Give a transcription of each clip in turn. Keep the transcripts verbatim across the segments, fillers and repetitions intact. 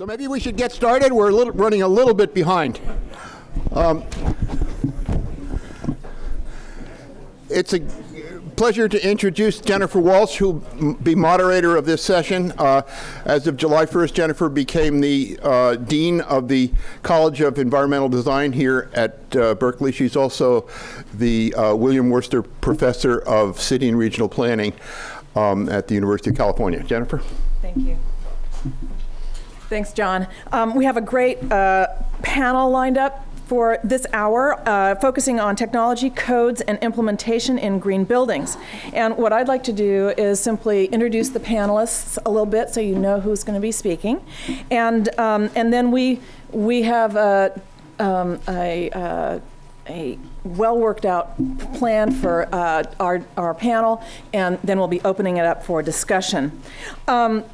So maybe we should get started. We're a little, running a little bit behind. Um, it's a pleasure to introduce Jennifer Wolch, who will be moderator of this session. Uh, as of July first, Jennifer became the uh, Dean of the College of Environmental Design here at uh, Berkeley. She's also the uh, William Worcester Professor of City and Regional Planning um, at the University of California. Jennifer. Thank you. Thanks, John. Um, we have a great uh, panel lined up for this hour, uh, focusing on technology, codes, and implementation in green buildings. And what I'd like to do is simply introduce the panelists a little bit so you know who's going to be speaking. And, um, and then we, we have a, um, a, a, a well worked out plan for uh, our, our panel, and then we'll be opening it up for discussion. Um,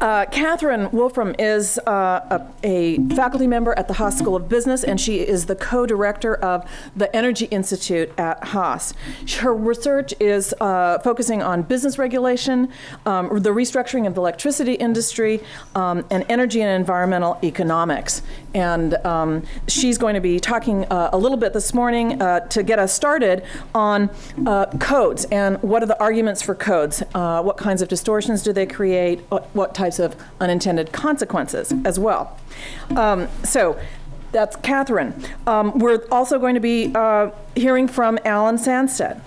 Uh, Catherine Wolfram is uh, a, a faculty member at the Haas School of Business, and she is the co-director of the Energy Institute at Haas. Her research is uh, focusing on business regulation, um, the restructuring of the electricity industry, um, and energy and environmental economics. And um, she's going to be talking uh, a little bit this morning uh, to get us started on uh, codes and what are the arguments for codes, uh, what kinds of distortions do they create, what, what types of unintended consequences as well. Um, so that's Catherine. Um, we're also going to be uh, hearing from Alan Sanstad.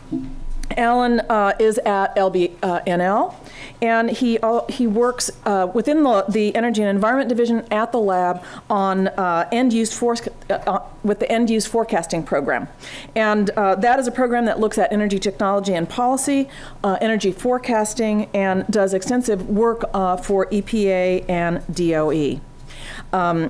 Alan uh, is at L B N L, and he, uh, he works uh, within the, the Energy and Environment Division at the lab on uh, end-use force, uh, with the end-use forecasting program. And uh, that is a program that looks at energy technology and policy, uh, energy forecasting, and does extensive work uh, for E P A and D O E. Um,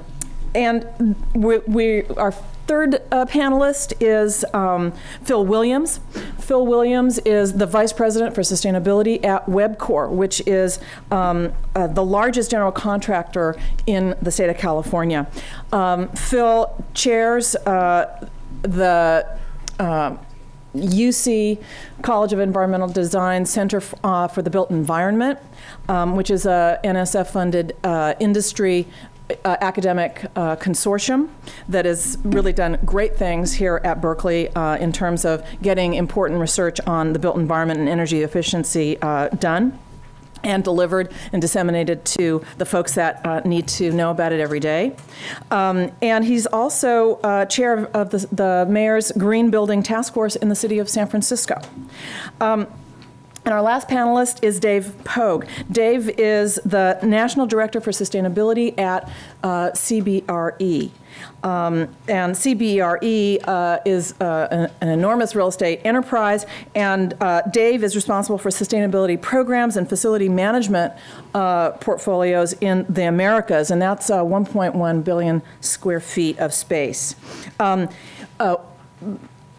and we, we are third uh, panelist is um, Phil Williams. Phil Williams is the Vice President for Sustainability at Webcor, which is um, uh, the largest general contractor in the state of California. Um, Phil chairs uh, the uh, U C College of Environmental Design Center uh, for the Built Environment, um, which is a N S F-funded uh, industry Uh, academic uh, consortium that has really done great things here at Berkeley uh, in terms of getting important research on the built environment and energy efficiency uh, done and delivered and disseminated to the folks that uh, need to know about it every day. Um, and he's also uh, chair of the, the mayor's Green Building Task Force in the city of San Francisco. Um, And our last panelist is Dave Pogue. Dave is the National Director for Sustainability at uh, C B R E. Um, and C B R E uh, is uh, an, an enormous real estate enterprise, and uh, Dave is responsible for sustainability programs and facility management uh, portfolios in the Americas, and that's uh, one point one billion square feet of space. Um, uh,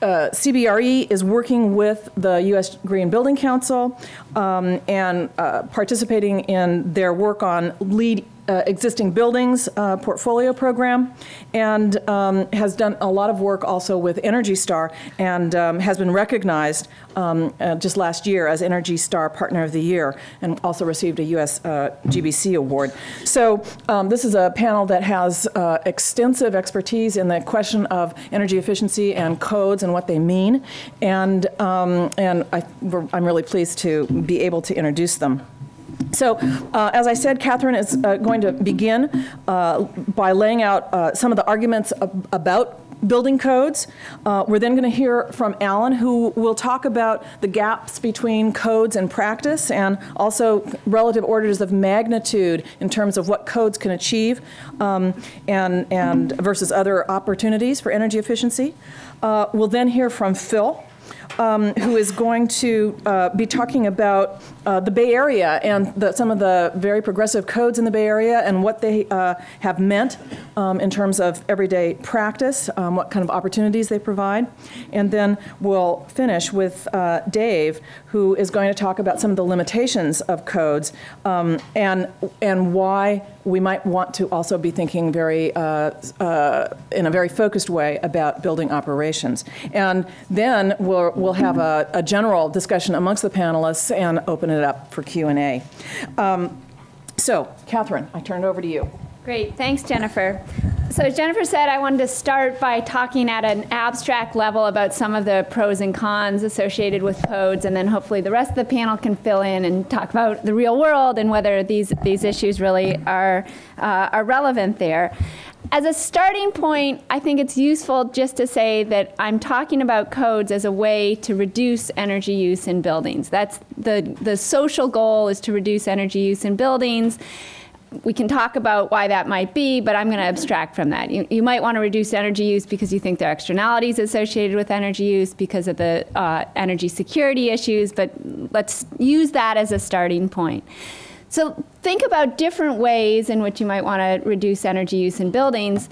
Uh, C B R E is working with the U S Green Building Council um, and uh, participating in their work on LEED uh, existing buildings uh, portfolio program, and um, has done a lot of work also with Energy Star, and um, has been recognized um, uh, just last year as Energy Star Partner of the Year, and also received a U S uh, G B C award. So um, this is a panel that has uh, extensive expertise in the question of energy efficiency and codes and what they mean, and um, and I, we're, I'm really pleased to be able to introduce them. So, uh, as I said, Catherine is uh, going to begin uh, by laying out uh, some of the arguments ab about building codes. Uh, we're then going to hear from Alan, who will talk about the gaps between codes and practice, and also relative orders of magnitude in terms of what codes can achieve um, and, and versus other opportunities for energy efficiency. Uh, we'll then hear from Phil, Um, who is going to uh, be talking about uh, the Bay Area and the, some of the very progressive codes in the Bay Area and what they uh, have meant um, in terms of everyday practice, um, what kind of opportunities they provide. And then we'll finish with uh, Dave, who is going to talk about some of the limitations of codes um, and, and why we might want to also be thinking very, uh, uh, in a very focused way about building operations. And then we'll, we'll have a, a general discussion amongst the panelists and open it up for Q and A. Um, so, Catherine, I turn it over to you. Great, thanks, Jennifer. So as Jennifer said, I wanted to start by talking at an abstract level about some of the pros and cons associated with codes, and then hopefully the rest of the panel can fill in and talk about the real world and whether these, these issues really are, uh, are relevant there. As a starting point, I think it's useful just to say that I'm talking about codes as a way to reduce energy use in buildings. That's the, the social goal, is to reduce energy use in buildings. We can talk about why that might be, but I'm going to abstract from that. You, you might want to reduce energy use because you think there are externalities associated with energy use because of the uh, energy security issues, but let's use that as a starting point. So think about different ways in which you might want to reduce energy use in buildings.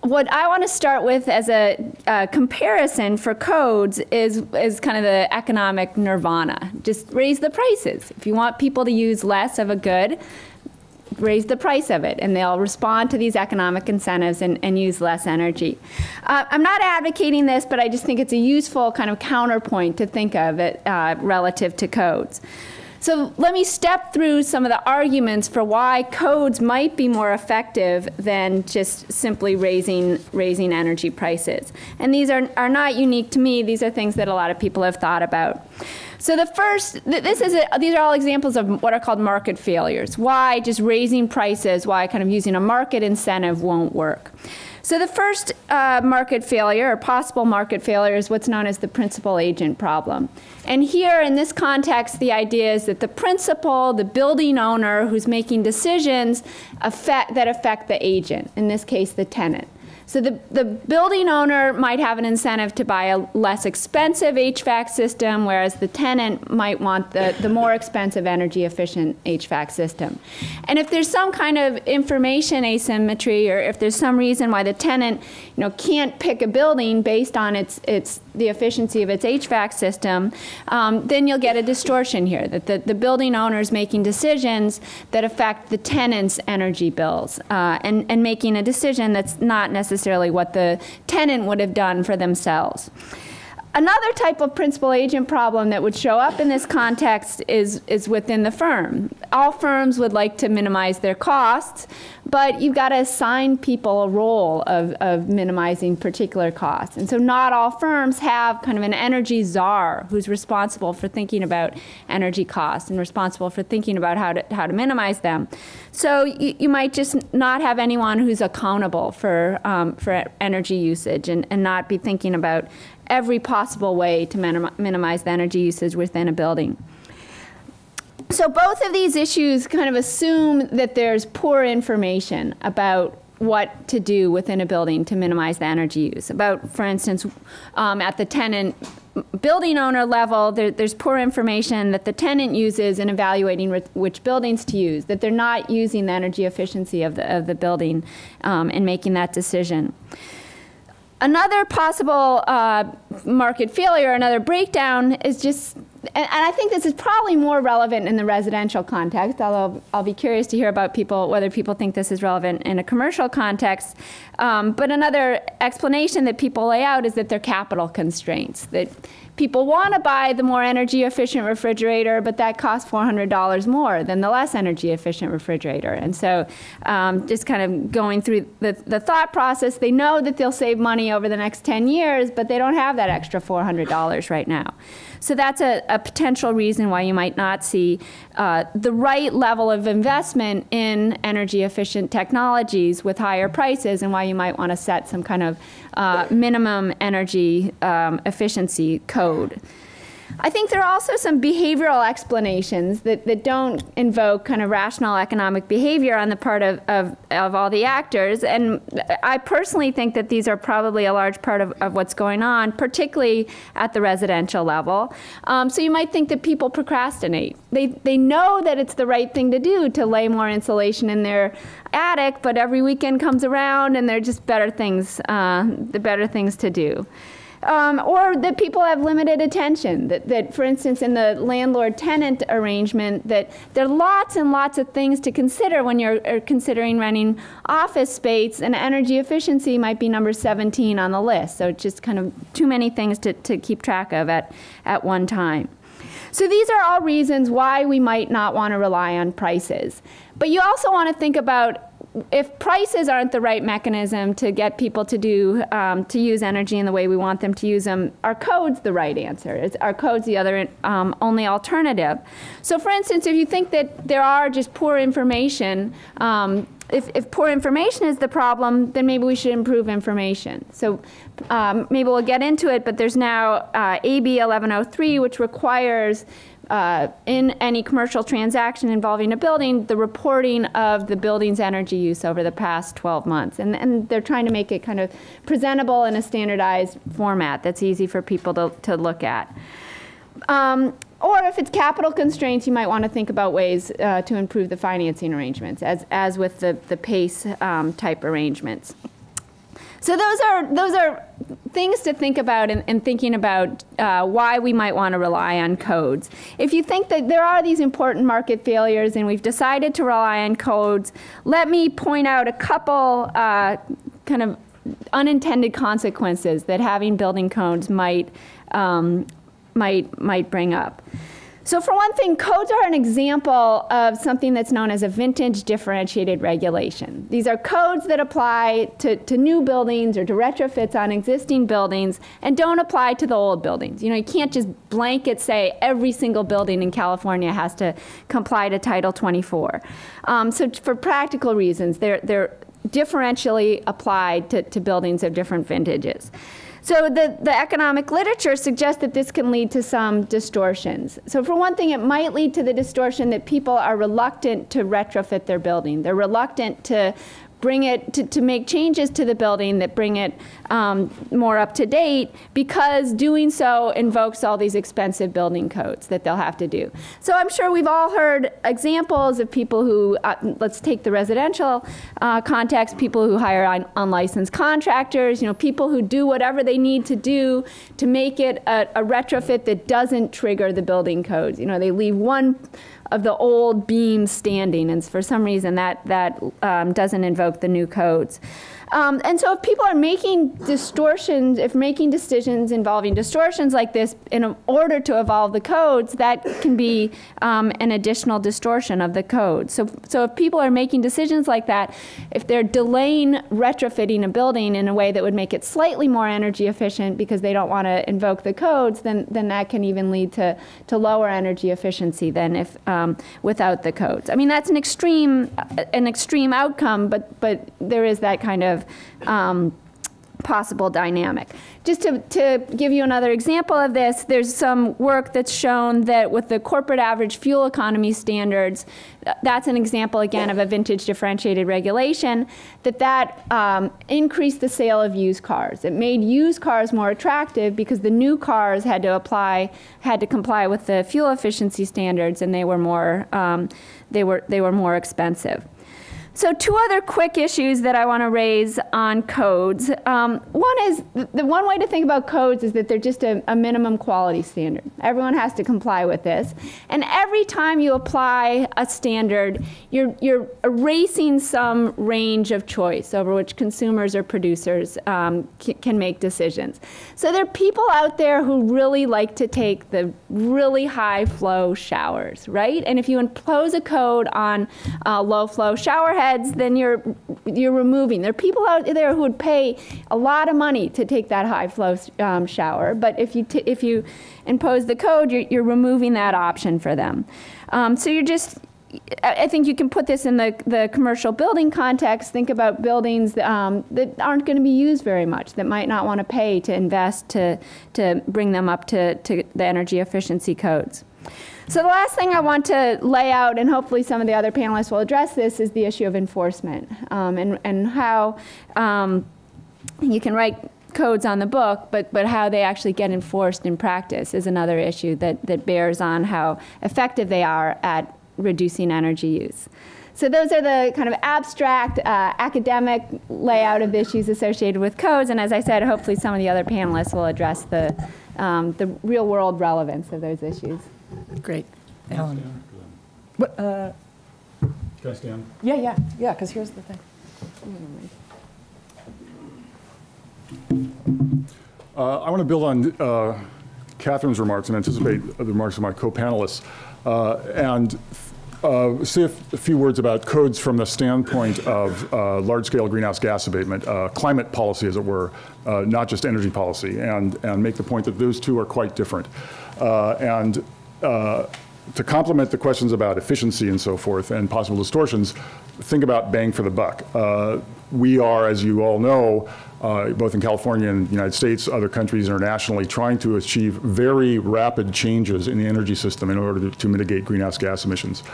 What I want to start with as a, a comparison for codes is, is kind of the economic nirvana. Just raise the prices. If you want people to use less of a good, raise the price of it, and they'll respond to these economic incentives and, and use less energy. Uh, I'm not advocating this, but I just think it's a useful kind of counterpoint to think of it uh, relative to codes. So let me step through some of the arguments for why codes might be more effective than just simply raising, raising energy prices. And these are, are not unique to me. These are things that a lot of people have thought about. So the first, this is a, these are all examples of what are called market failures. Why just raising prices, why kind of using a market incentive won't work. So the first uh, market failure, or possible market failure, is what's known as the principal agent problem. And here, in this context, the idea is that the principal, the building owner who's making decisions affect, that affect the agent, in this case, the tenant. So the, the building owner might have an incentive to buy a less expensive H V A C system, whereas the tenant might want the, the more expensive energy efficient H V A C system. And if there's some kind of information asymmetry, or if there's some reason why the tenant, you know, can't pick a building based on its, its, the efficiency of its H V A C system, um, then you'll get a distortion here, that the, the building owner's making decisions that affect the tenant's energy bills, uh, and, and making a decision that's not necessarily necessarily what the tenant would have done for themselves. Another type of principal agent problem that would show up in this context is, is within the firm. All firms would like to minimize their costs, but you've got to assign people a role of, of minimizing particular costs. And so not all firms have kind of an energy czar who's responsible for thinking about energy costs and responsible for thinking about how to, how to minimize them. So you, you might just not have anyone who's accountable for, um, for energy usage, and, and not be thinking about every possible way to minimize the energy usage within a building. So both of these issues kind of assume that there's poor information about what to do within a building to minimize the energy use. About, for instance, um, at the tenant building owner level, there, there's poor information that the tenant uses in evaluating which buildings to use, that they're not using the energy efficiency of the, of the building um, in making that decision. Another possible uh, market failure, another breakdown, is just, and, and I think this is probably more relevant in the residential context, although I'll be curious to hear about people, whether people think this is relevant in a commercial context. Um, but another explanation that people lay out is that they're capital constraints, that people want to buy the more energy efficient refrigerator, but that costs four hundred dollars more than the less energy efficient refrigerator. And so um, just kind of going through the, the thought process, they know that they'll save money over the next ten years, but they don't have that extra four hundred dollars right now. So that's a, a potential reason why you might not see uh, the right level of investment in energy efficient technologies with higher prices, and why you might want to set some kind of uh, minimum energy um, efficiency code. I think there are also some behavioral explanations that, that don't invoke kind of rational economic behavior on the part of, of, of all the actors. And I personally think that these are probably a large part of, of what's going on, particularly at the residential level. Um, so you might think that people procrastinate. They, they know that it's the right thing to do to lay more insulation in their attic, but every weekend comes around and there are just better things, uh, the better things to do. Um, or that people have limited attention, that, that for instance, in the landlord-tenant arrangement, that there are lots and lots of things to consider when you're considering renting office space, and energy efficiency might be number seventeen on the list. So it's just kind of too many things to, to keep track of at, at one time. So these are all reasons why we might not want to rely on prices. But you also want to think about if prices aren't the right mechanism to get people to do um, to use energy in the way we want them to use them, our code's the right answer. It's, our code's the other um, only alternative. So, for instance, if you think that there are just poor information, um, if, if poor information is the problem, then maybe we should improve information. So, um, maybe we'll get into it. But there's now uh, A B eleven oh three, which requires Uh, in any commercial transaction involving a building, the reporting of the building's energy use over the past twelve months. And, and they're trying to make it kind of presentable in a standardized format that's easy for people to, to look at. Um, or if it's capital constraints, you might want to think about ways uh, to improve the financing arrangements, as, as with the, the PACE um, type arrangements. So those are, those are things to think about in, in thinking about uh, why we might want to rely on codes. If you think that there are these important market failures and we've decided to rely on codes, let me point out a couple uh, kind of unintended consequences that having building codes might, um, might, might bring up. So for one thing, codes are an example of something that's known as a vintage differentiated regulation. These are codes that apply to, to new buildings or to retrofits on existing buildings and don't apply to the old buildings. You know, you can't just blanket say every single building in California has to comply to Title twenty-four. Um, so for practical reasons, they're, they're differentially applied to, to buildings of different vintages. So the, the economic literature suggests that this can lead to some distortions. So for one thing, it might lead to the distortion that people are reluctant to retrofit their building. They're reluctant to bring it, to, to make changes to the building that bring it um, more up to date, because doing so invokes all these expensive building codes that they'll have to do. So I'm sure we've all heard examples of people who, uh, let's take the residential uh, context, people who hire un unlicensed contractors, you know, people who do whatever they need to do to make it a, a retrofit that doesn't trigger the building codes. You know, they leave one of the old beams standing, and for some reason that, that um, doesn't invoke the new codes. Um, and so if people are making distortions, if making decisions involving distortions like this in order to evolve the codes, that can be um, an additional distortion of the code. So, so if people are making decisions like that, if they're delaying retrofitting a building in a way that would make it slightly more energy efficient because they don't want to invoke the codes, then, then that can even lead to, to lower energy efficiency than if um, without the codes. I mean, that's an extreme, an extreme outcome, but, but there is that kind of Um, possible dynamic. Just to, to give you another example of this, there's some work that's shown that with the corporate average fuel economy standards, that's an example again of a vintage differentiated regulation, that that um, increased the sale of used cars. It made used cars more attractive because the new cars had to apply, had to comply with the fuel efficiency standards, and they were more, um, they were, they were more expensive. So two other quick issues that I want to raise on codes. Um, one is, the one way to think about codes is that they're just a, a minimum quality standard. Everyone has to comply with this. And every time you apply a standard, you're, you're erasing some range of choice over which consumers or producers um, can make decisions. So there are people out there who really like to take the really high flow showers, right? And if you impose a code on uh, low flow shower heads, then you're you're removing. There are people out there who would pay a lot of money to take that high flow um, shower, but if you t if you impose the code, you're, you're removing that option for them. Um, so you're just. I think you can put this in the, the commercial building context. Think about buildings um, that aren't going to be used very much, that might not want to pay to invest to to bring them up to, to the energy efficiency codes. So the last thing I want to lay out, and hopefully some of the other panelists will address this, is the issue of enforcement um, and, and how um, you can write codes on the book, but, but how they actually get enforced in practice is another issue that, that bears on how effective they are at reducing energy use. So those are the kind of abstract, uh, academic layout of the issues associated with codes, and as I said, hopefully some of the other panelists will address the, um, the real-world relevance of those issues. Great. Alan. What, uh, Can I stand? Yeah, yeah, yeah, because here's the thing. Uh, I want to build on uh, Catherine's remarks and anticipate the remarks of my co-panelists. Uh, and uh, say a, f a few words about codes from the standpoint of uh, large-scale greenhouse gas abatement, uh, climate policy, as it were, uh, not just energy policy, and, and make the point that those two are quite different. Uh, and uh, to complement the questions about efficiency and so forth and possible distortions, think about bang for the buck. Uh, we are, as you all know, uh, both in California and the United States, other countries internationally, trying to achieve very rapid changes in the energy system in order to, to mitigate greenhouse gas emissions.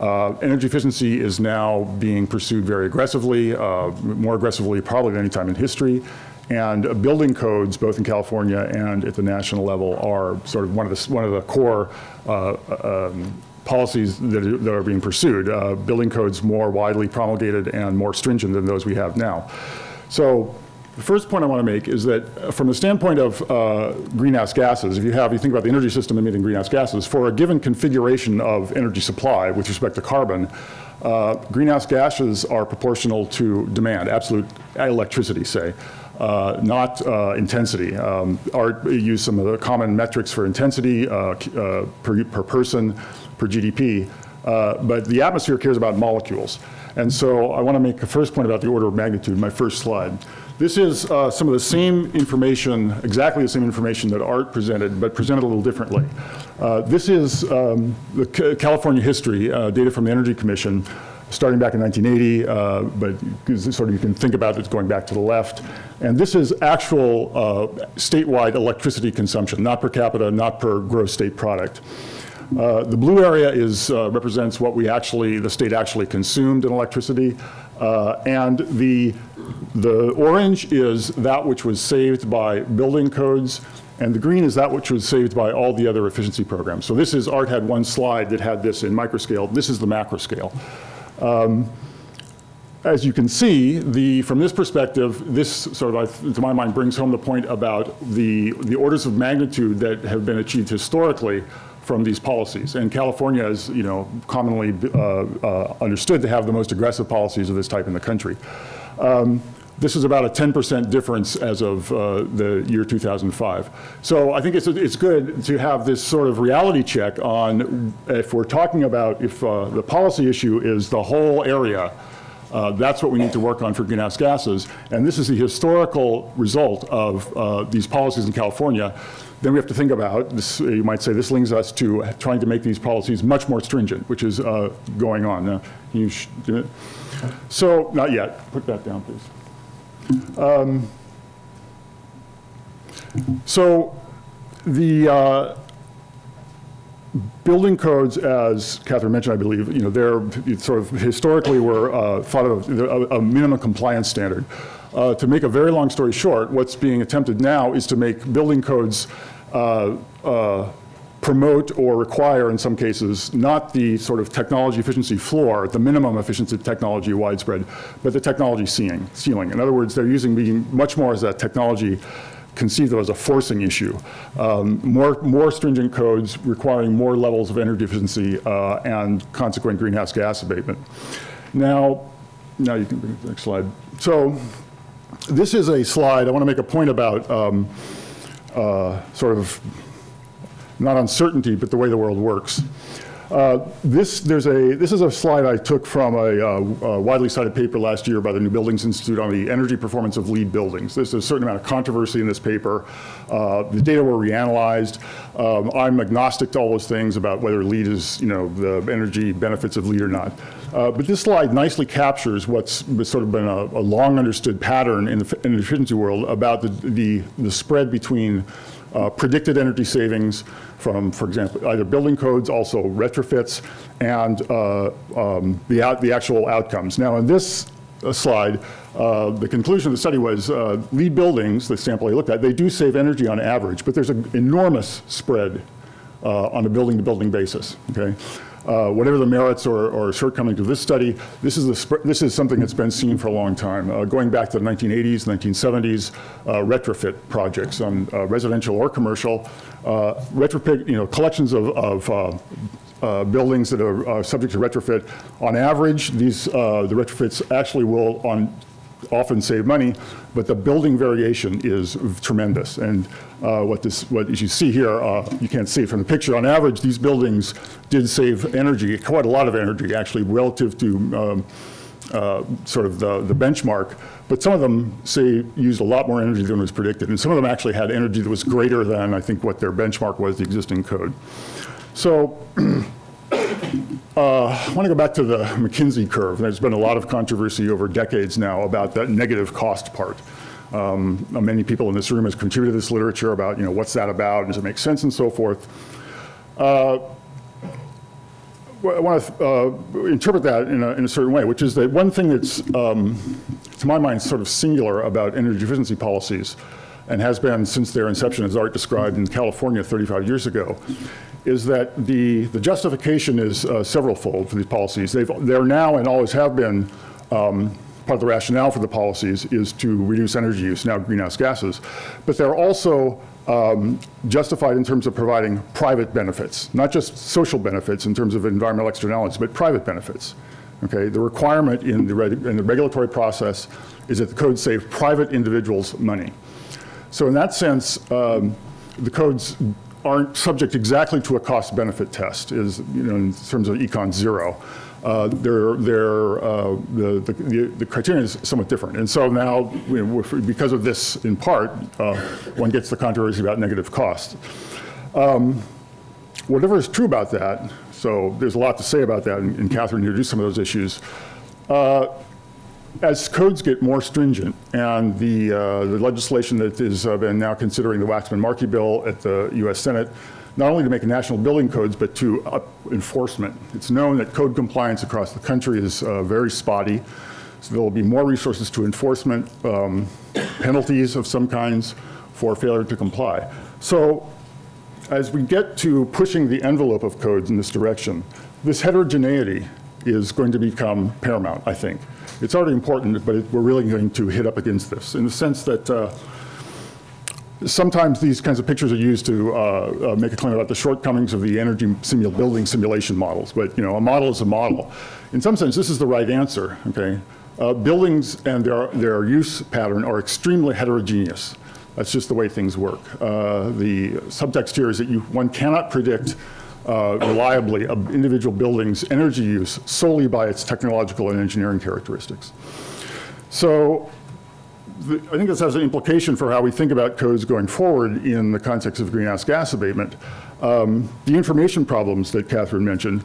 Uh, energy efficiency is now being pursued very aggressively, uh, more aggressively probably than any time in history. And building codes, both in California and at the national level, are sort of one of the, one of the core uh, um, policies that are, that are being pursued. Uh, building codes more widely promulgated and more stringent than those we have now. So the first point I want to make is that from the standpoint of uh, greenhouse gases, if you have, you think about the energy system emitting greenhouse gases, for a given configuration of energy supply with respect to carbon, uh, greenhouse gases are proportional to demand, absolute electricity, say. Uh, not uh, intensity. Um, Art used some of the common metrics for intensity uh, uh, per, per person, per G D P, uh, but the atmosphere cares about molecules. And so I want to make a first point about the order of magnitude, my first slide. This is uh, some of the same information, exactly the same information that Art presented, but presented a little differently. Uh, this is um, the C California history, uh, data from the Energy Commission, starting back in nineteen eighty, uh, but sort of you can think about it going back to the left. And this is actual uh, statewide electricity consumption, not per capita, not per gross state product. Uh, the blue area is, uh, represents what we actually, the state actually consumed in electricity. Uh, and the, the orange is that which was saved by building codes. And the green is that which was saved by all the other efficiency programs. So this is, Art had one slide that had this in microscale. This is the macro scale. Um, as you can see, the, from this perspective, this sort of, to my mind, brings home the point about the, the orders of magnitude that have been achieved historically from these policies. And California is, you know, commonly uh, uh, understood to have the most aggressive policies of this type in the country. Um, This is about a ten percent difference as of uh, the year two thousand five. So I think it's, it's good to have this sort of reality check on if we're talking about if uh, the policy issue is the whole area, uh, that's what we need to work on for greenhouse gases. And this is the historical result of uh, these policies in California. Then we have to think about, this, you might say this links us to trying to make these policies much more stringent, which is uh, going on. Now, can you sh do it? So, not yet, put that down please. Um, so the uh, building codes, as Catherine mentioned, I believe, you know, they're sort of historically were uh, thought of a, a minimum compliance standard. Uh, to make a very long story short, what's being attempted now is to make building codes uh, uh, promote or require, in some cases, not the sort of technology efficiency floor, the minimum efficiency of technology widespread, but the technology ceiling. ceiling. In other words, they're using being much more as a technology conceived of as a forcing issue. Um, more, more stringent codes requiring more levels of energy efficiency uh, and consequent greenhouse gas abatement. Now, now you can bring up the next slide. So this is a slide. I want to make a point about um, uh, sort of not uncertainty, but the way the world works. Uh, this, there's a, this is a slide I took from a, uh, a widely cited paper last year by the New Buildings Institute on the energy performance of LEED buildings. There's a certain amount of controversy in this paper. Uh, the data were reanalyzed. Um, I'm agnostic to all those things about whether LEED is, you know, the energy benefits of LEED or not. Uh, but this slide nicely captures what's sort of been a, a long understood pattern in the, in the efficiency world about the, the, the spread between Uh, predicted energy savings from, for example, either building codes, also retrofits, and uh, um, the, out, the actual outcomes. Now, in this uh, slide, uh, the conclusion of the study was uh, LEED buildings, the sample I looked at, they do save energy on average, but there's an enormous spread uh, on a building-to-building basis, okay? Uh, whatever the merits or, or shortcomings of this study, this is, the this is something that's been seen for a long time. Uh, going back to the nineteen eighties, nineteen seventies, uh, retrofit projects on uh, residential or commercial, uh, retrofit, you know, collections of, of uh, uh, buildings that are uh, subject to retrofit. On average, these, uh, the retrofits actually will, on often save money, but the building variation is tremendous. And uh, what this, what as you see here, uh, you can't see it from the picture. On average, these buildings did save energy, quite a lot of energy actually, relative to um, uh, sort of the, the benchmark. But some of them, say, used a lot more energy than was predicted. And some of them actually had energy that was greater than, I think, what their benchmark was, the existing code. So uh, I want to go back to the McKinsey curve. There's been a lot of controversy over decades now about that negative cost part. Um, many people in this room have contributed to this literature about, you know, what's that about, does it make sense, and so forth. Uh, I want to uh, interpret that in a, in a certain way, which is that one thing that's, um, to my mind, sort of singular about energy efficiency policies, and has been since their inception, as Art described in California thirty-five years ago, is that the, the justification is uh, several-fold for these policies. They've, they're now and always have been, um, part of the rationale for the policies is to reduce energy use, now greenhouse gases, but they're also Um, justified in terms of providing private benefits, not just social benefits in terms of environmental externalities, but private benefits. Okay, the requirement in the, reg in the regulatory process is that the code save private individuals money. So in that sense, um, the codes aren't subject exactly to a cost-benefit test, is, you know, in terms of econ zero. Uh, they're, they're, uh, the, the, the criteria is somewhat different. And so now, you know, because of this, in part, uh, one gets the controversy about negative cost. Um, whatever is true about that, so there's a lot to say about that, and, and Catherine introduced some of those issues. Uh, as codes get more stringent, and the, uh, the legislation that has uh, been now considering the Waxman-Markey bill at the U S Senate, not only to make national building codes, but to up enforcement. It's known that code compliance across the country is uh, very spotty. So there will be more resources to enforcement, um, penalties of some kinds for failure to comply. So as we get to pushing the envelope of codes in this direction, this heterogeneity is going to become paramount, I think. It's already important, but it, we're really going to hit up against this in the sense that uh, sometimes these kinds of pictures are used to uh, uh, make a claim about the shortcomings of the energy simul building simulation models. But, you know, a model is a model. In some sense, this is the right answer. Okay, uh, buildings and their their use pattern are extremely heterogeneous. That's just the way things work. Uh, the subtext here is that you one cannot predict uh, reliably an individual building's energy use solely by its technological and engineering characteristics. So I think this has an implication for how we think about codes going forward in the context of greenhouse gas abatement. Um, the information problems that Catherine mentioned,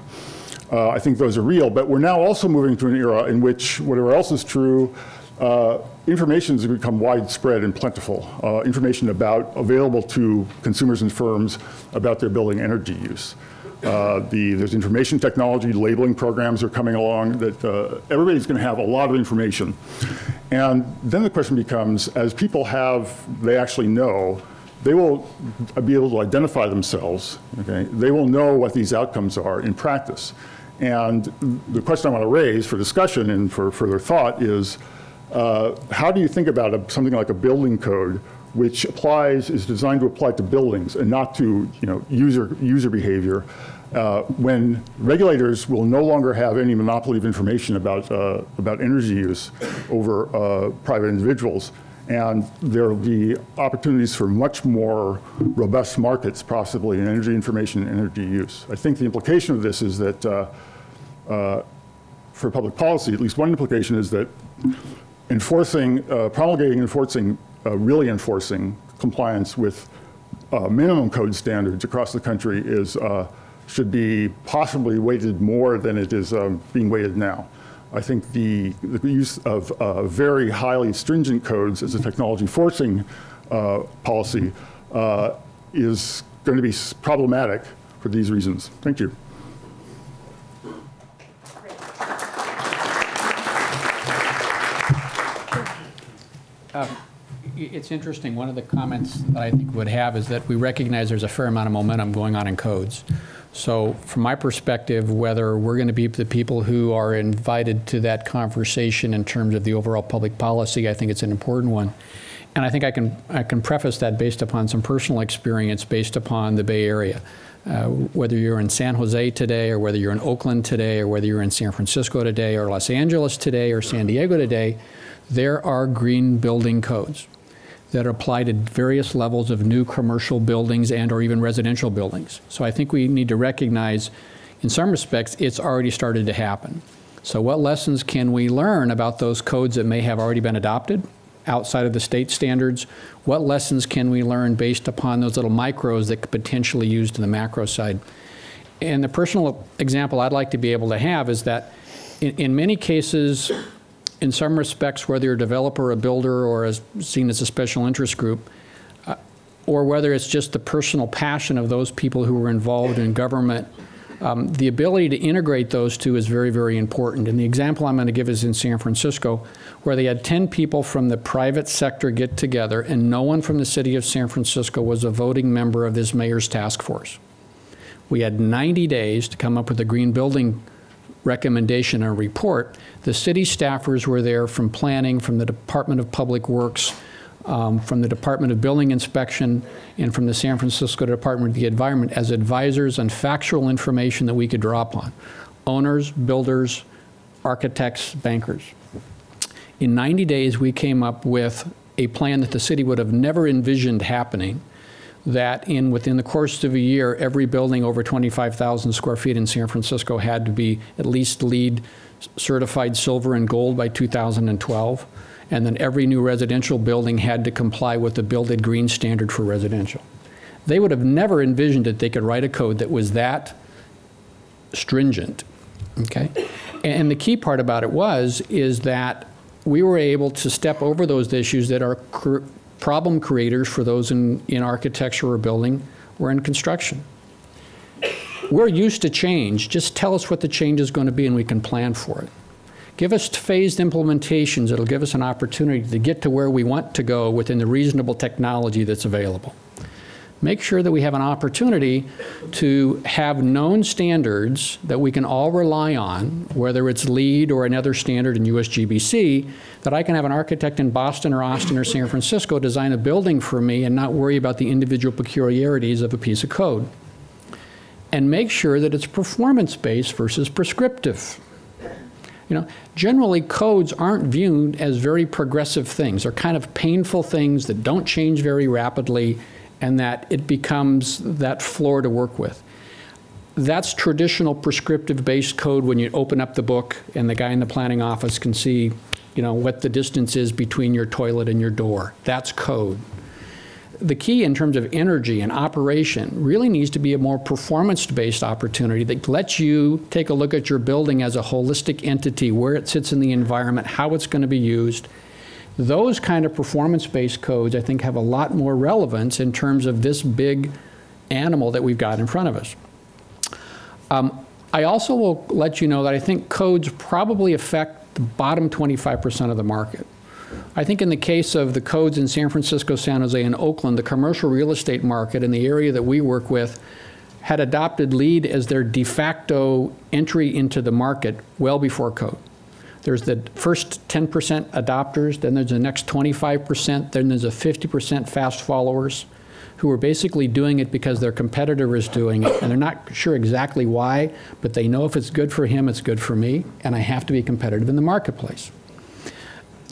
uh, I think those are real, but we're now also moving to an era in which whatever else is true, uh, information has become widespread and plentiful. Uh, information about available to consumers and firms about their building energy use. Uh, the, there's information technology, labeling programs are coming along that uh, everybody's going to have a lot of information. And then the question becomes, as people have, they actually know, they will be able to identify themselves. Okay? They will know what these outcomes are in practice. And the question I want to raise for discussion and for further thought is, uh, how do you think about a, something like a building code which applies, is designed to apply to buildings and not to, you know, user, user behavior, uh, when regulators will no longer have any monopoly of information about, uh, about energy use over uh, private individuals. And there will be opportunities for much more robust markets, possibly, in energy information and energy use. I think the implication of this is that, uh, uh, for public policy, at least one implication is that enforcing, uh, promulgating and enforcing Uh, really enforcing compliance with uh, minimum code standards across the country is, uh, should be possibly weighted more than it is um, being weighted now. I think the, the use of uh, very highly stringent codes as a technology forcing uh, policy uh, is going to be problematic for these reasons. Thank you. Uh, It's interesting. One of the comments that I think would have is that we recognize there's a fair amount of momentum going on in codes. So from my perspective, whether we're going to be the people who are invited to that conversation in terms of the overall public policy, I think it's an important one. And I think I can, I can preface that based upon some personal experience based upon the Bay Area. Uh, whether you're in San Jose today, or whether you're in Oakland today, or whether you're in San Francisco today, or Los Angeles today, or San Diego today, there are green building codes that apply to various levels of new commercial buildings and or even residential buildings. So I think we need to recognize, in some respects, it's already started to happen. So what lessons can we learn about those codes that may have already been adopted outside of the state standards? What lessons can we learn based upon those little micros that could potentially be used in the macro side? And the personal example I'd like to be able to have is that in, in many cases, in some respects, whether you're a developer, a builder, or as seen as a special interest group, uh, or whether it's just the personal passion of those people who were involved in government, um, the ability to integrate those two is very, very important. And the example I'm going to give is in San Francisco, where they had ten people from the private sector get together, and no one from the city of San Francisco was a voting member of this mayor's task force. We had ninety days to come up with a green building recommendation and report. The city staffers were there from planning, from the Department of Public Works, um, from the Department of Building Inspection, and from the San Francisco Department of the Environment as advisors on factual information that we could draw upon. Owners, builders, architects, bankers. In ninety days, we came up with a plan that the city would have never envisioned happening, that in within the course of a year, every building over twenty-five thousand square feet in San Francisco had to be at least LEED certified silver and gold by two thousand twelve. And then every new residential building had to comply with the builded green standard for residential. They would have never envisioned that they could write a code that was that stringent, okay? And the key part about it was, is that we were able to step over those issues that are problem creators for those in, in architecture or building or in construction. We're used to change. Just tell us what the change is going to be and we can plan for it. Give us phased implementations. It'll give us an opportunity to get to where we want to go within the reasonable technology that's available. Make sure that we have an opportunity to have known standards that we can all rely on, whether it's LEED or another standard in U S G B C, that I can have an architect in Boston or Austin or San Francisco design a building for me and not worry about the individual peculiarities of a piece of code. And make sure that it's performance-based versus prescriptive. You know, generally codes aren't viewed as very progressive things. They're kind of painful things that don't change very rapidly, and that it becomes that floor to work with. That's traditional prescriptive-based code when you open up the book and the guy in the planning office can see, you know, what the distance is between your toilet and your door. That's code. The key in terms of energy and operation really needs to be a more performance-based opportunity that lets you take a look at your building as a holistic entity, where it sits in the environment, how it's going to be used. Those kind of performance-based codes, I think, have a lot more relevance in terms of this big animal that we've got in front of us. Um, I also will let you know that I think codes probably affect the bottom twenty-five percent of the market. I think in the case of the codes in San Francisco, San Jose, and Oakland, the commercial real estate market in the area that we work with had adopted LEED as their de facto entry into the market well before code. There's the first ten percent adopters, then there's the next twenty-five percent, then there's a fifty percent fast followers who are basically doing it because their competitor is doing it, and they're not sure exactly why, but they know if it's good for him, it's good for me, and I have to be competitive in the marketplace.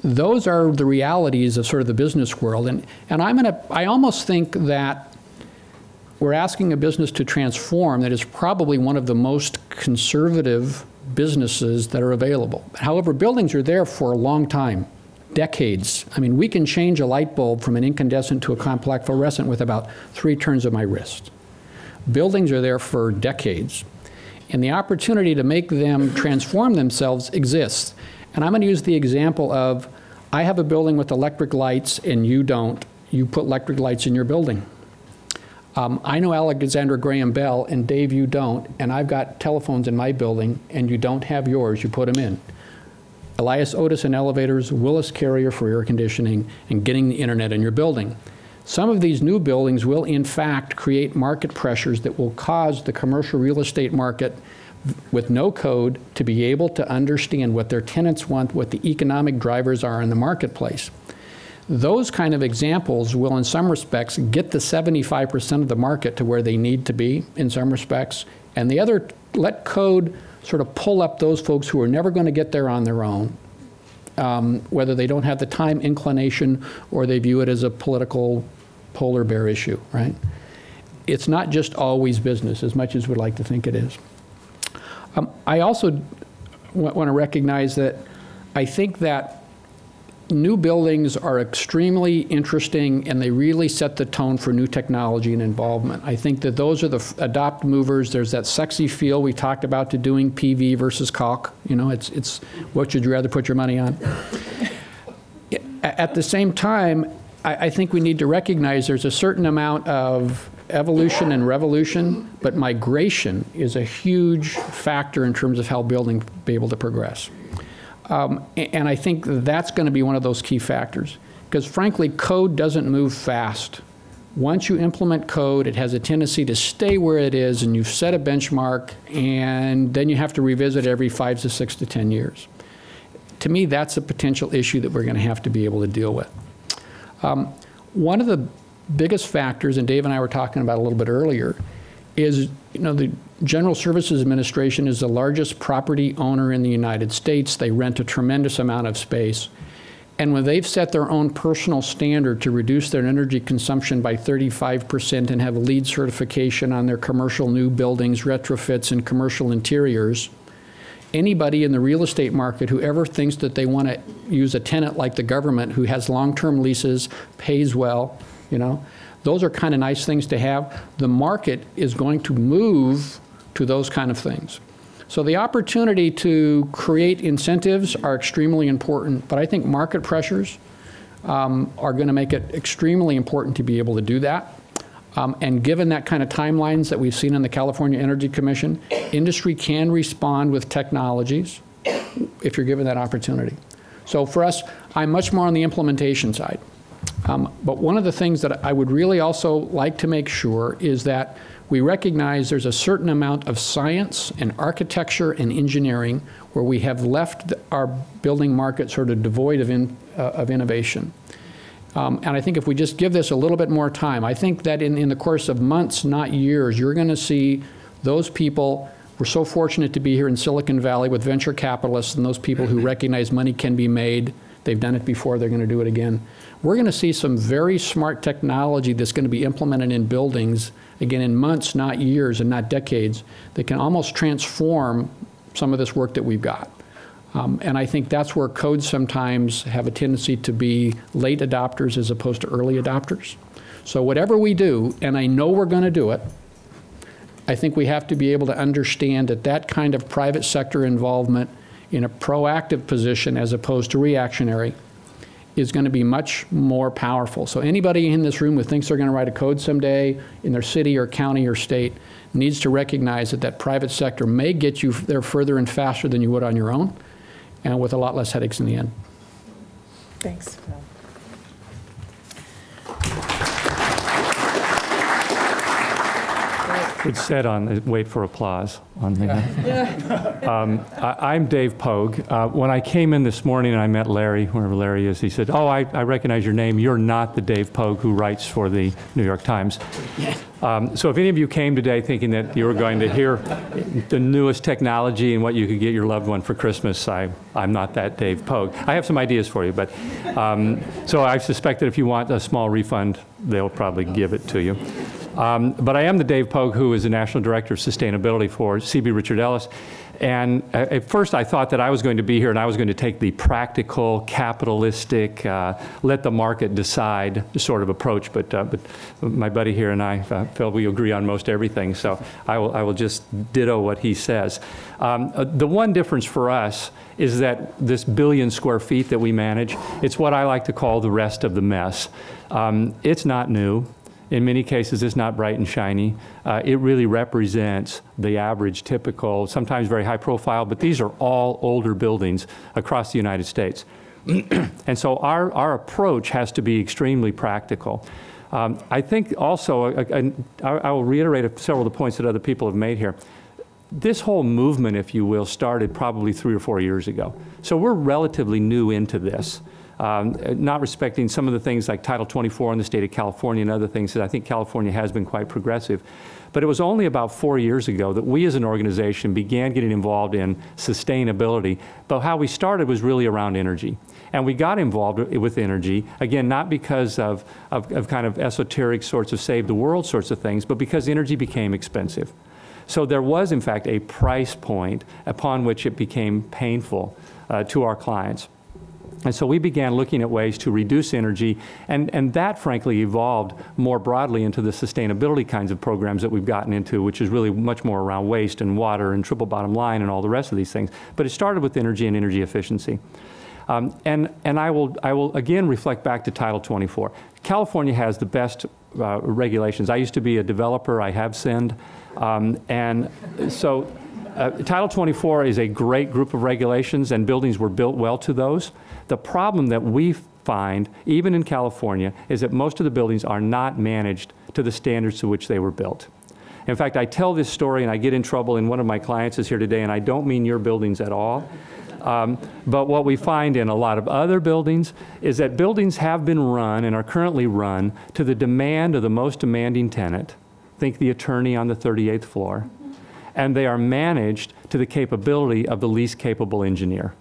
Those are the realities of sort of the business world, and, and I'm gonna, I almost think that we're asking a business to transform that is probably one of the most conservative businesses that are available. However, buildings are there for a long time, decades. I mean, we can change a light bulb from an incandescent to a compact fluorescent with about three turns of my wrist. Buildings are there for decades, and the opportunity to make them transform themselves exists. And I'm going to use the example of, I have a building with electric lights and you don't. You put electric lights in your building. Um, I know Alexander Graham Bell, and Dave, you don't, and I've got telephones in my building, and you don't have yours, you put them in. Elias Otis in elevators, Willis Carrier for air conditioning, and getting the internet in your building. Some of these new buildings will, in fact, create market pressures that will cause the commercial real estate market with no code to be able to understand what their tenants want, what the economic drivers are in the marketplace. Those kind of examples will, in some respects, get the seventy-five percent of the market to where they need to be, in some respects, and the other, let code sort of pull up those folks who are never going to get there on their own um, whether they don't have the time inclination or they view it as a political polar bear issue, right? It's not just always business, as much as we'd like to think it is. Um, I also want to recognize that I think that new buildings are extremely interesting, and they really set the tone for new technology and involvement. I think that those are the adopt movers. There's that sexy feel we talked about to doing P V versus caulk. You know, it's, it's what should you rather put your money on? At the same time, I, I think we need to recognize there's a certain amount of evolution and revolution, but migration is a huge factor in terms of how building be able to progress. Um, and I think that's going to be one of those key factors, because frankly, code doesn't move fast. Once you implement code, it has a tendency to stay where it is, and you've set a benchmark, and then you have to revisit every five to six to ten years. To me, that's a potential issue that we're going to have to be able to deal with. Um, one of the biggest factors, and Dave and I were talking about a little bit earlier, is, you know, the General Services Administration is the largest property owner in the United States. They rent a tremendous amount of space. And when they've set their own personal standard to reduce their energy consumption by thirty-five percent and have a LEED certification on their commercial new buildings, retrofits, and commercial interiors, anybody in the real estate market who ever thinks that they want to use a tenant like the government who has long-term leases, pays well, you know, those are kind of nice things to have. The market is going to move to those kind of things. So the opportunity to create incentives are extremely important, but I think market pressures um, are going to make it extremely important to be able to do that. Um, and given that kind of timelines that we've seen in the California Energy Commission, industry can respond with technologies if you're given that opportunity. So for us, I'm much more on the implementation side. Um, but one of the things that I would really also like to make sure is that we recognize there's a certain amount of science and architecture and engineering where we have left our building market sort of devoid of, in, uh, of innovation. Um, and I think if we just give this a little bit more time, I think that in, in the course of months, not years, you're going to see those people. We're so fortunate to be here in Silicon Valley with venture capitalists and those people who recognize money can be made. They've done it before, they're going to do it again. We're going to see some very smart technology that's going to be implemented in buildings, again, in months, not years, and not decades, that can almost transform some of this work that we've got. Um, and I think that's where codes sometimes have a tendency to be late adopters as opposed to early adopters. So whatever we do, and I know we're going to do it, I think we have to be able to understand that that kind of private sector involvement in a proactive position as opposed to reactionary is going to be much more powerful. So anybody in this room who thinks they're going to write a code someday in their city or county or state needs to recognize that that private sector may get you there further and faster than you would on your own, and with a lot less headaches in the end. Thanks, Phil. It said on, wait for applause on the, um, I, I'm Dave Pogue. Uh, when I came in this morning and I met Larry, wherever Larry is, he said, oh, I, I recognize your name. You're not the Dave Pogue who writes for the New York Times. Um, so if any of you came today thinking that you were going to hear the newest technology and what you could get your loved one for Christmas, I, I'm not that Dave Pogue. I have some ideas for you, but um, so I suspect that if you want a small refund, they'll probably give it to you. Um, but I am the Dave Pogue, who is the National Director of Sustainability for C B Richard Ellis. And at first I thought that I was going to be here and I was going to take the practical, capitalistic, uh, let the market decide sort of approach. But, uh, but my buddy here and I, uh, Phil, we agree on most everything. So I will, I will just ditto what he says. Um, uh, the one difference for us is that this billion square feet that we manage, it's what I like to call the rest of the mess. Um, it's not new. In many cases, it's not bright and shiny. Uh, it really represents the average, typical, sometimes very high profile, but these are all older buildings across the United States. And so our, our approach has to be extremely practical. Um, I think also, I, I, I will reiterate several of the points that other people have made here. This whole movement, if you will, started probably three or four years ago. So we're relatively new into this. um, not respecting some of the things like Title twenty-four in the state of California and other things that I think California has been quite progressive. But it was only about four years ago that we as an organization began getting involved in sustainability, but how we started was really around energy. And we got involved with energy, again, not because of, of, of kind of esoteric sorts of save the world sorts of things, but because energy became expensive. So there was, in fact, a price point upon which it became painful uh, to our clients. And so we began looking at ways to reduce energy, and, and that, frankly, evolved more broadly into the sustainability kinds of programs that we've gotten into, which is really much more around waste and water and triple bottom line and all the rest of these things. But it started with energy and energy efficiency. Um, and and I, will, I will, again, reflect back to Title twenty-four. California has the best uh, regulations. I used to be a developer. I have sinned. Um, and so uh, Title twenty-four is a great group of regulations, and buildings were built well to those. The problem that we find, even in California, is that most of the buildings are not managed to the standards to which they were built. In fact, I tell this story, and I get in trouble, and one of my clients is here today, and I don't mean your buildings at all. Um, but what we find in a lot of other buildings is that buildings have been run and are currently run to the demand of the most demanding tenant, think the attorney on the thirty-eighth floor, and they are managed to the capability of the least capable engineer.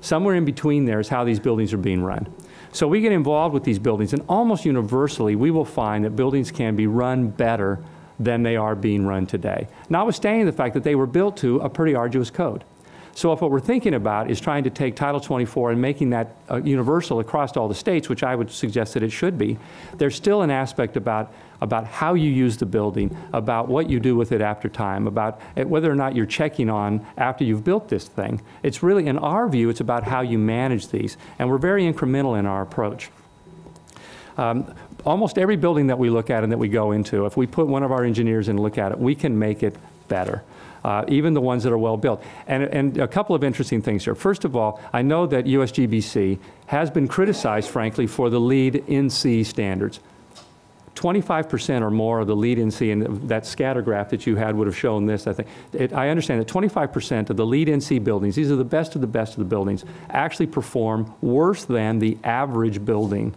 Somewhere in between there is how these buildings are being run. So we get involved with these buildings, and almost universally we will find that buildings can be run better than they are being run today, notwithstanding the fact that they were built to a pretty arduous code. So if what we're thinking about is trying to take Title twenty-four and making that uh, universal across all the states, which I would suggest that it should be, there's still an aspect about, about how you use the building, about what you do with it after time, about whether or not you're checking on after you've built this thing. It's really, in our view, it's about how you manage these. And we're very incremental in our approach. Um, almost every building that we look at and that we go into, if we put one of our engineers in and look at it, we can make it better. Uh, even the ones that are well built. And, and a couple of interesting things here. First of all, I know that U S G B C has been criticized, frankly, for the LEED N C standards. twenty-five percent or more of the LEED N C, and that scatter graph that you had would have shown this, I think. It, I understand that twenty-five percent of the LEED N C buildings, these are the best of the best of the buildings, actually perform worse than the average building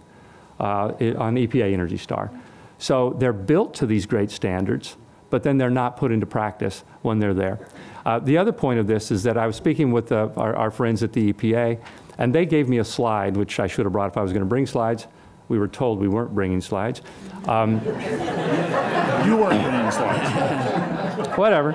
uh, on E P A Energy Star. So they're built to these great standards, but then they're not put into practice when they're there. Uh, the other point of this is that I was speaking with uh, our, our friends at the E P A, and they gave me a slide, which I should have brought if I was going to bring slides. We were told we weren't bringing slides. Um, you weren't bringing slides. Whatever,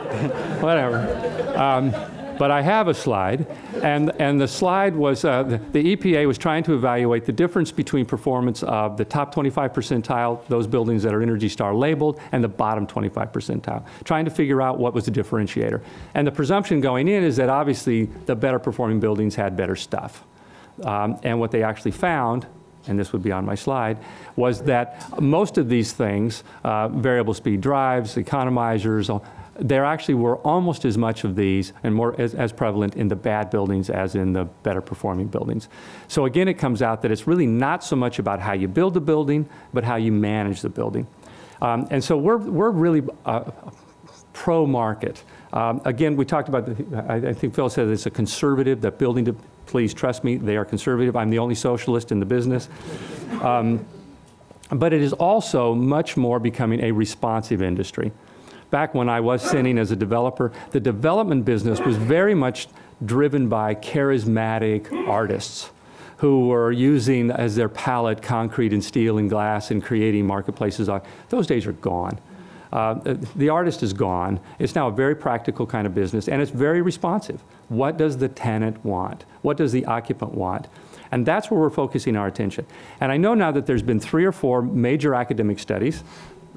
whatever. Um, but I have a slide, and, and the slide was, uh, the, the E P A was trying to evaluate the difference between performance of the top twenty-five percentile, those buildings that are Energy Star labeled, and the bottom twenty-five percentile, trying to figure out what was the differentiator. And the presumption going in is that obviously the better performing buildings had better stuff. Um, and what they actually found, and this would be on my slide, was that most of these things, uh, variable speed drives, economizers, there actually were almost as much of these and more as, as prevalent in the bad buildings as in the better performing buildings. So again, it comes out that it's really not so much about how you build the building, but how you manage the building. Um, and so we're, we're really uh, pro-market. Um, again, we talked about, the, I, I think Phil said it's a conservative, that building, to, please trust me, they are conservative. I'm the only socialist in the business. Um, but it is also much more becoming a responsive industry. Back when I was sitting as a developer, the development business was very much driven by charismatic artists who were using as their palette concrete and steel and glass and creating marketplaces. Those days are gone. Uh, the artist is gone. It's now a very practical kind of business, and it's very responsive. What does the tenant want? What does the occupant want? And that's where we're focusing our attention. And I know now that there's been three or four major academic studies.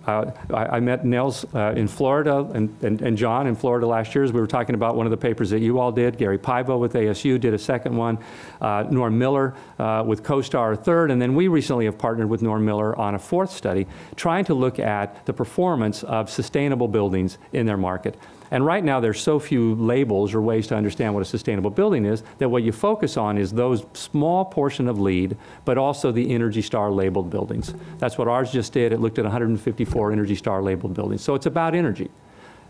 Uh, I, I met Nels uh, in Florida and, and, and John in Florida last year as we were talking about one of the papers that you all did. Gary Pivo with A S U did a second one. Uh, Norm Miller uh, with CoStar a third. And then we recently have partnered with Norm Miller on a fourth study trying to look at the performance of sustainable buildings in their market. And right now there's so few labels or ways to understand what a sustainable building is that what you focus on is those small portion of LEED, but also the Energy Star labeled buildings. That's what ours just did. It looked at one hundred fifty-four Energy Star labeled buildings. So it's about energy.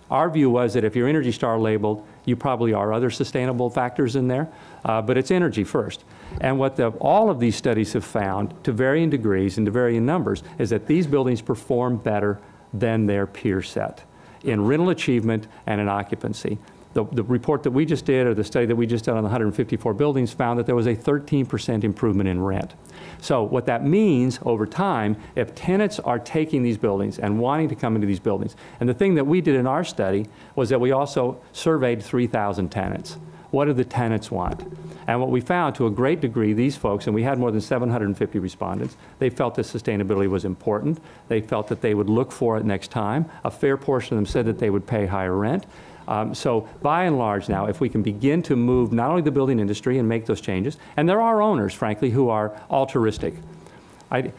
Our view was that if you're Energy Star labeled, you probably are other sustainable factors in there, uh, but it's energy first. And what the, all of these studies have found, to varying degrees and to varying numbers, is that these buildings perform better than their peer set in rental achievement and in occupancy. The, the report that we just did, or the study that we just did on one hundred fifty-four buildings, found that there was a thirteen percent improvement in rent. So what that means over time, if tenants are taking these buildings and wanting to come into these buildings, and the thing that we did in our study was that we also surveyed three thousand tenants. What do the tenants want? And what we found, to a great degree, these folks, and we had more than seven hundred fifty respondents, they felt that sustainability was important. They felt that they would look for it next time. A fair portion of them said that they would pay higher rent. Um, so by and large now, if we can begin to move not only the building industry and make those changes, and there are owners, frankly, who are altruistic. I,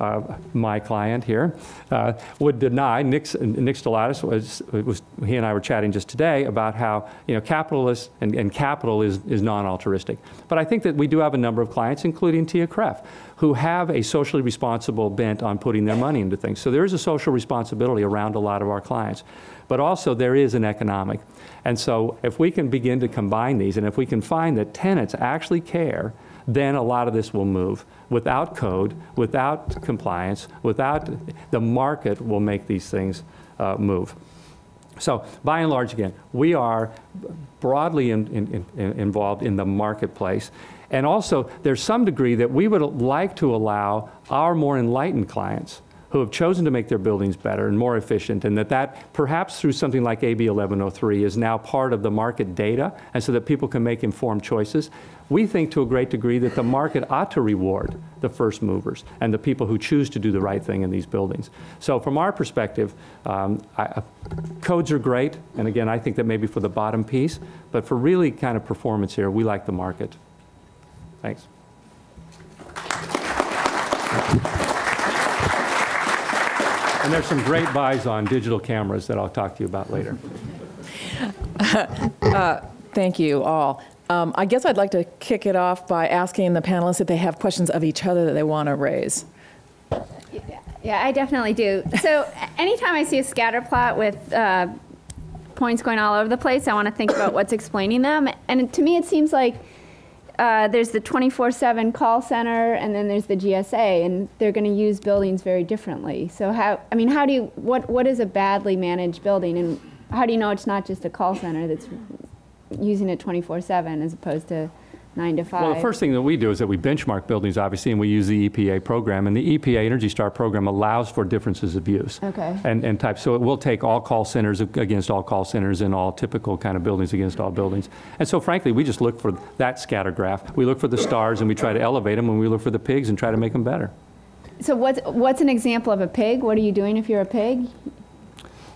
Uh, my client here uh, would deny. Nick, Nick Stellatis was, was, he and I were chatting just today about how, you know, capitalists and, and capital is, is non-altruistic. But I think that we do have a number of clients, including Tia Cref, who have a socially responsible bent on putting their money into things. So there is a social responsibility around a lot of our clients. But also there is an economic. And so if we can begin to combine these, and if we can find that tenants actually care, then a lot of this will move. Without code, without compliance, without the market will make these things uh, move. So by and large, again, we are broadly in, in, in involved in the marketplace. And also, there's some degree that we would like to allow our more enlightened clients who have chosen to make their buildings better and more efficient, and that that, perhaps through something like A B eleven oh three, is now part of the market data, and so that people can make informed choices. We think to a great degree that the market ought to reward the first movers and the people who choose to do the right thing in these buildings. So from our perspective, um, I, uh, codes are great, and again, I think that maybe for the bottom piece, but for really kind of performance here, we like the market. Thanks. And there's some great buys on digital cameras that I'll talk to you about later. Uh, thank you all. Um, I guess I'd like to kick it off by asking the panelists if they have questions of each other that they want to raise. Yeah, yeah, I definitely do. So anytime I see a scatter plot with uh, points going all over the place, I want to think about what's explaining them. And to me, it seems like Uh, there's the twenty-four seven call center, and then there's the G S A, and they're going to use buildings very differently. So how, I mean, how do you, what, what is a badly managed building, and how do you know it's not just a call center that's using it twenty-four seven as opposed to nine to five? Well, the first thing that we do is that we benchmark buildings, obviously, and we use the E P A program, and the E P A Energy Star program allows for differences of use. Okay. And, and types. So it will take all call centers against all call centers and all typical kind of buildings against all buildings. And so frankly, we just look for that scatter graph. We look for the stars and we try to elevate them, and we look for the pigs and try to make them better. So what's, what's an example of a pig? What are you doing if you're a pig?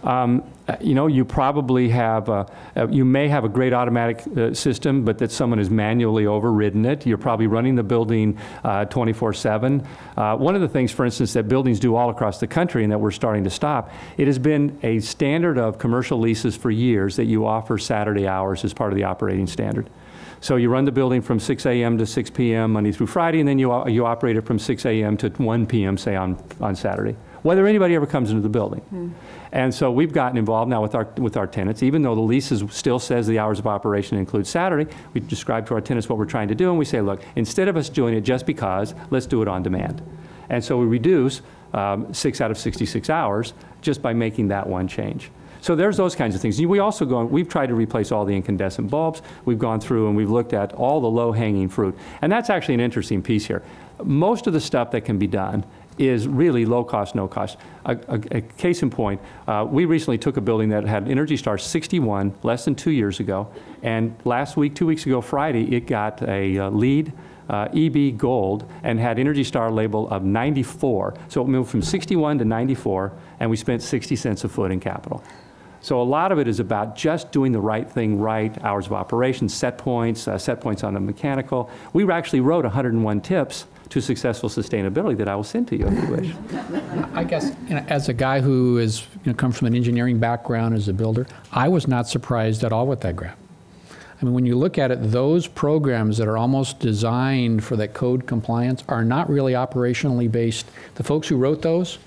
Um, you know, you probably have, a, uh, you may have a great automatic uh, system, but that someone has manually overridden it. You're probably running the building twenty-four seven. Uh, one of the things, for instance, that buildings do all across the country and that we're starting to stop, it has been a standard of commercial leases for years that you offer Saturday hours as part of the operating standard. So you run the building from six A M to six P M Monday through Friday, and then you, you operate it from six A M to one P M, say, on, on Saturday, whether anybody ever comes into the building. Mm. And so we've gotten involved now with our, with our tenants, even though the lease is, still says the hours of operation include Saturday, we describe to our tenants what we're trying to do, and we say, look, instead of us doing it just because, let's do it on demand. And so we reduce um, six out of sixty-six hours just by making that one change. So there's those kinds of things. We also go, we've tried to replace all the incandescent bulbs. We've gone through and we've looked at all the low-hanging fruit. And that's actually an interesting piece here. Most of the stuff that can be done is really low cost, no cost. A, a, a case in point, uh, we recently took a building that had Energy Star sixty-one less than two years ago, and last week, two weeks ago Friday, it got a uh, LEED uh, E B Gold and had Energy Star label of ninety-four. So it moved from sixty-one to ninety-four, and we spent sixty cents a foot in capital. So a lot of it is about just doing the right thing right, hours of operation, set points, uh, set points on the mechanical. We actually wrote one hundred and one tips to successful sustainability that I will send to you if you wish. I guess, you know, as a guy who is, you know, comes from an engineering background as a builder, I was not surprised at all with that graph. I mean, when you look at it, those programs that are almost designed for that code compliance are not really operationally based. The folks who wrote those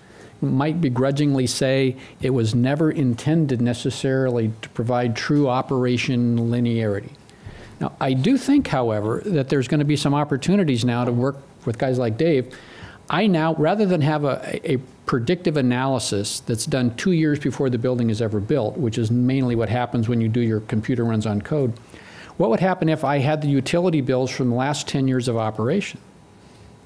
might begrudgingly say it was never intended necessarily to provide true operation linearity. Now, I do think, however, that there's going to be some opportunities now to work with guys like Dave. I now, rather than have a, a predictive analysis that's done two years before the building is ever built, which is mainly what happens when you do your computer runs on code, what would happen if I had the utility bills from the last ten years of operation?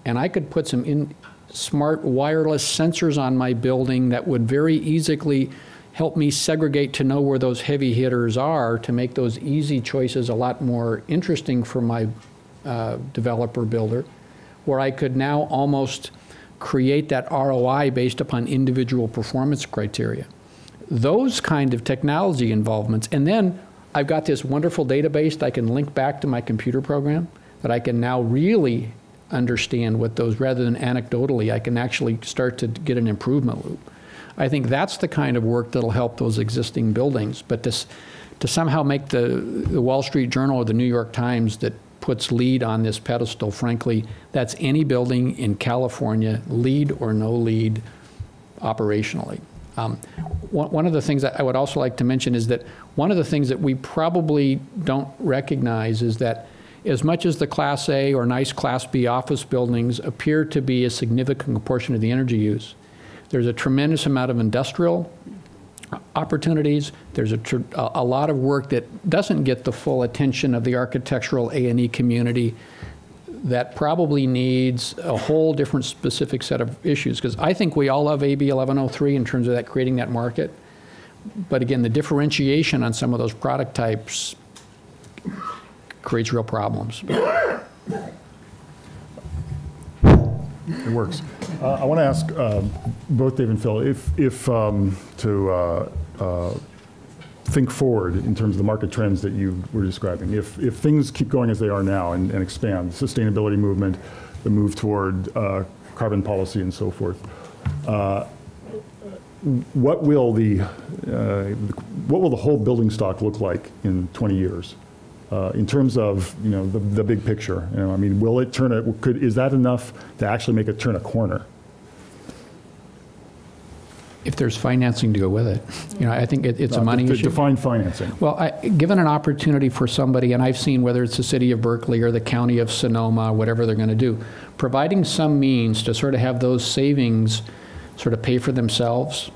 And I could put some in smart wireless sensors on my building that would very easily help me segregate to know where those heavy hitters are to make those easy choices a lot more interesting for my uh, developer builder, where I could now almost create that R O I based upon individual performance criteria. Those kind of technology involvements. And then I've got this wonderful database that I can link back to my computer program that I can now really understand what those, rather than anecdotally, I can actually start to get an improvement loop. I think that's the kind of work that'll help those existing buildings. But this, to somehow make the, the Wall Street Journal or the New York Times that puts LEED on this pedestal, frankly, that's any building in California, LEED or no LEED, operationally. Um, one, one of the things that I would also like to mention is that one of the things that we probably don't recognize is that as much as the Class A or nice Class B office buildings appear to be a significant portion of the energy use, there's a tremendous amount of industrial opportunities. There's a, tr a lot of work that doesn't get the full attention of the architectural A and E community that probably needs a whole different specific set of issues. Because I think we all love A B eleven oh three in terms of that creating that market. But again, the differentiation on some of those product types creates real problems. It works. Uh, I want to ask uh, both Dave and Phil if, if um, to uh, uh, think forward in terms of the market trends that you were describing. If, if things keep going as they are now and, and expand, the sustainability movement, the move toward uh, carbon policy and so forth, uh, what will the, uh, what will the whole building stock look like in twenty years? Uh, in terms of, you know, the, the big picture, you know, I mean, will it turn a, could, is that enough to actually make it turn a corner? If there's financing to go with it. You know, I think it, it's uh, a money issue. Define financing. Well, I, given an opportunity for somebody, and I've seen whether it's the city of Berkeley or the county of Sonoma, whatever they're going to do, providing some means to sort of have those savings sort of pay for themselves.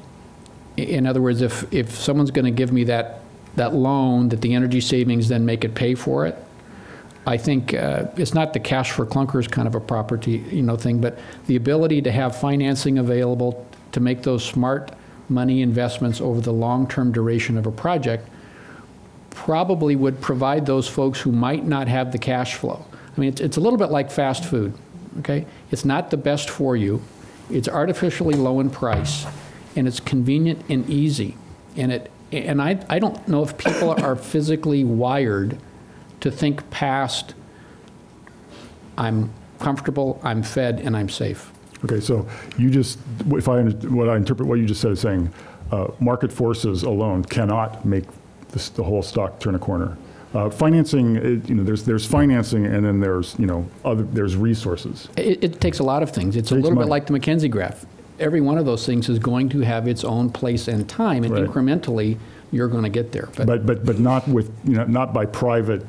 In other words, if, if someone's going to give me that that loan, that the energy savings then make it pay for it. I think uh, it's not the cash for clunkers kind of a property, you know, thing, but the ability to have financing available to make those smart money investments over the long-term duration of a project probably would provide those folks who might not have the cash flow. I mean, it's, it's a little bit like fast food, okay? It's not the best for you. It's artificially low in price, and it's convenient and easy, and it And I, I don't know if people are physically wired to think past, I'm comfortable, I'm fed, and I'm safe. Okay, so you just, if I, what I interpret what you just said is saying, uh, market forces alone cannot make this, the whole stock turn a corner. Uh, financing, it, you know, there's there's financing, and then there's, you know, other, there's resources. It, it takes a lot of things. It's a little bit like the McKinsey graph. Every one of those things is going to have its own place and time, and right. Incrementally, you're going to get there. But but but, but not with, you know, not by private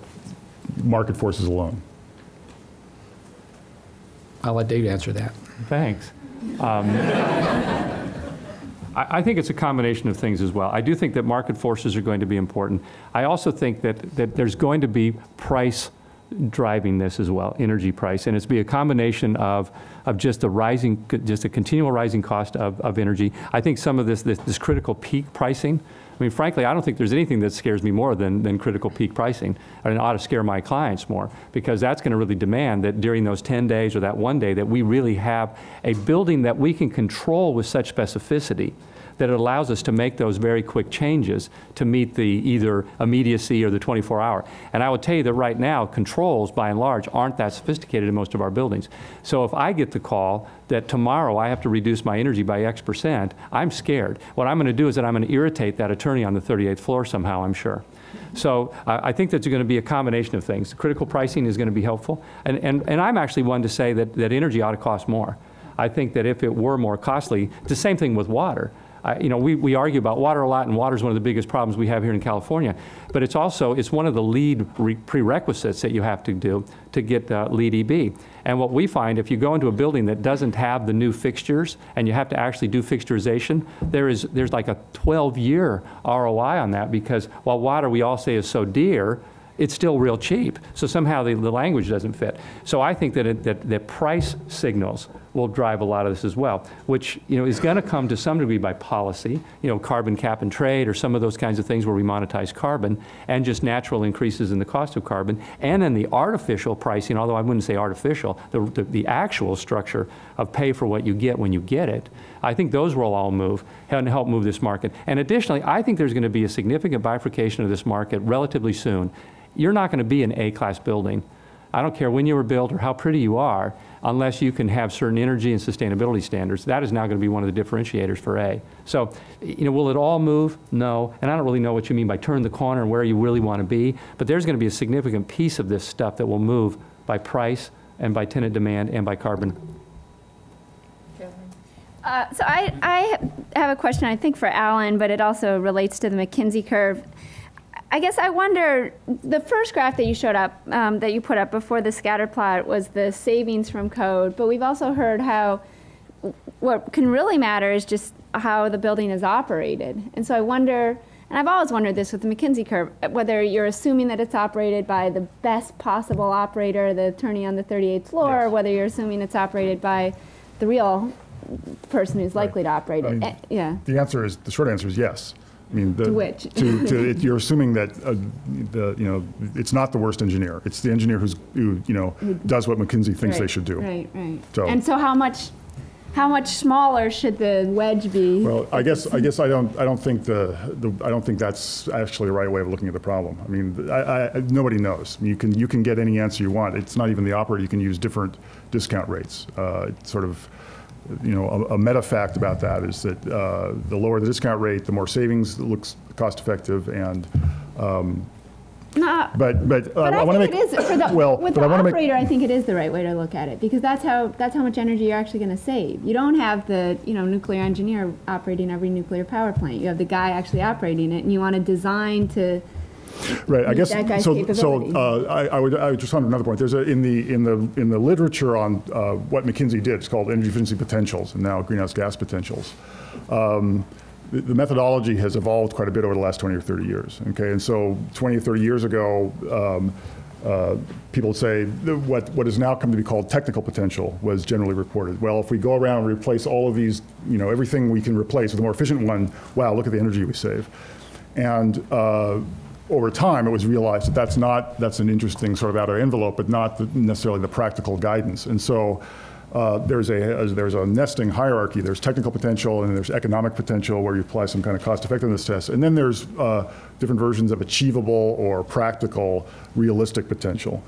market forces alone. I'll let Dave answer that. Thanks. Um, I, I think it's a combination of things as well. I do think that market forces are going to be important. I also think that that there's going to be price driving this as well, energy price, and it's be a combination of of just a rising, just a continual rising cost of, of energy. I think some of this, this this critical peak pricing. I mean, frankly, I don't think there's anything that scares me more than than critical peak pricing, and it ought to scare my clients more, because that's going to really demand that during those ten days or that one day that we really have a building that we can control with such specificity that it allows us to make those very quick changes to meet the either immediacy or the twenty-four hour. And I will tell you that right now, controls, by and large, aren't that sophisticated in most of our buildings. So if I get the call that tomorrow I have to reduce my energy by X percent, I'm scared. What I'm going to do is that I'm going to irritate that attorney on the thirty-eighth floor somehow, I'm sure. So uh, I think that's going to be a combination of things. Critical pricing is going to be helpful. And, and, and I'm actually one to say that, that energy ought to cost more. I think that if it were more costly, it's the same thing with water. I, you know, we, we argue about water a lot, and water is one of the biggest problems we have here in California. But it's also, it's one of the LEED re prerequisites that you have to do to get uh, LEED E B. And what we find, if you go into a building that doesn't have the new fixtures, and you have to actually do fixturization, there is, there's like a twelve year R O I on that, because while water we all say is so dear, it's still real cheap. So somehow the, the language doesn't fit. So I think that, it, that that price signals will drive a lot of this as well, which, you know, is going to come to some degree by policy, you know, carbon cap and trade or some of those kinds of things where we monetize carbon, and just natural increases in the cost of carbon, and in the artificial pricing, although I wouldn't say artificial, the, the, the actual structure of pay for what you get when you get it. I think those will all move and help move this market. And additionally, I think there's going to be a significant bifurcation of this market relatively soon. You're not going to be an A class building. I don't care when you were built or how pretty you are, unless you can have certain energy and sustainability standards. That is now going to be one of the differentiators for A. So, you know, will it all move? No. And I don't really know what you mean by turn the corner and where you really want to be. But there's going to be a significant piece of this stuff that will move by price and by tenant demand and by carbon. Uh, so I, I have a question, I think, for Alan, but it also relates to the McKinsey curve. I guess I wonder, the first graph that you showed up, um, that you put up before the scatter plot, was the savings from code. But we've also heard how what can really matter is just how the building is operated. And so I wonder, and I've always wondered this with the McKinsey curve, whether you're assuming that it's operated by the best possible operator, the attorney on the thirty-eighth floor, yes, or whether you're assuming it's operated by the real person who's likely right. to operate it. I mean, uh, yeah. The answer is, the short answer is yes. I mean, the, Which? to, to it, you're assuming that uh, the, you know, it's not the worst engineer. It's the engineer who's, who, you know, does what McKinsey thinks right, they should do. Right, right. So, and so, how much, how much smaller should the wedge be? Well, I guess, I guess I don't, I don't think the, the I don't think that's actually the right way of looking at the problem. I mean, I, I, nobody knows. I mean, you can, you can get any answer you want. It's not even the operator. You can use different discount rates. Uh, it's sort of. You know, a, a meta fact about that is that uh, the lower the discount rate, the more savings looks cost effective, and um, no, but but, but uh, I, I want to make it is, for the, well, with the I operator, make, I think it is the right way to look at it, because that's how that's how much energy you're actually going to save. You don't have the you know nuclear engineer operating every nuclear power plant. You have the guy actually operating it, and you want to design to. Right. I guess so. So uh, I, I would. I would just on another point. There's a in the in the in the literature on uh, what McKinsey did. It's called energy efficiency potentials, and now greenhouse gas potentials. Um, the, the methodology has evolved quite a bit over the last twenty or thirty years. Okay, and so twenty or thirty years ago, um, uh, people say that what what has now come to be called technical potential was generally reported. Well, if we go around and replace all of these, you know, everything we can replace with a more efficient one, wow, look at the energy we save, and. Uh, Over time, it was realized that that's not, that's an interesting sort of outer envelope, but not the, necessarily the practical guidance. And so uh, there's, a, a, there's a nesting hierarchy. There's technical potential, and there's economic potential, where you apply some kind of cost effectiveness test. And then there's uh, different versions of achievable or practical, realistic potential.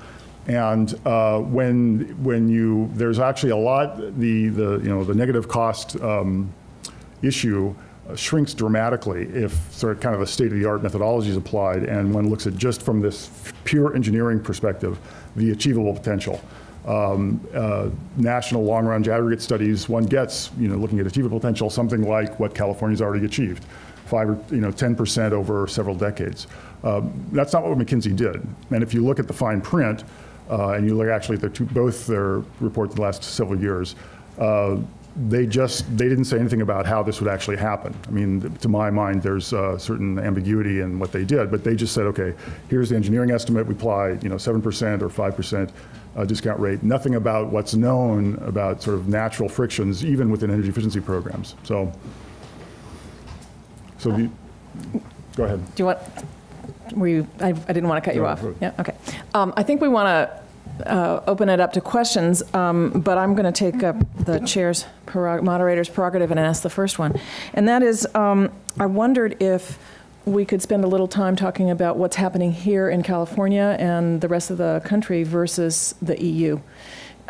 And uh, when, when you, there's actually a lot, the, the, you know, the negative cost um, issue shrinks dramatically if sort of kind of a state-of-the-art methodology is applied, and one looks at just from this pure engineering perspective, the achievable potential. Um, uh, national long-range aggregate studies, one gets, you know, looking at achievable potential, something like what California's already achieved, five or you know, ten percent over several decades. Um, that's not what McKinsey did. And if you look at the fine print, uh, and you look actually at their two, both their reports the last several years. Uh, They just, they didn't say anything about how this would actually happen. I mean, to my mind, there's a certain ambiguity in what they did, but they just said, okay, here's the engineering estimate. We apply, you know, seven percent or five percent uh, discount rate. Nothing about what's known about sort of natural frictions, even within energy efficiency programs. So, so uh, the, go ahead. Do you want, were you, I, I didn't want to cut you no, off. Sure. Yeah, okay. Um, I think we want to Uh, open it up to questions, um, but I'm going to take up the chair's moderator's prerogative and ask the first one. And that is, um, I wondered if we could spend a little time talking about what's happening here in California and the rest of the country versus the E U,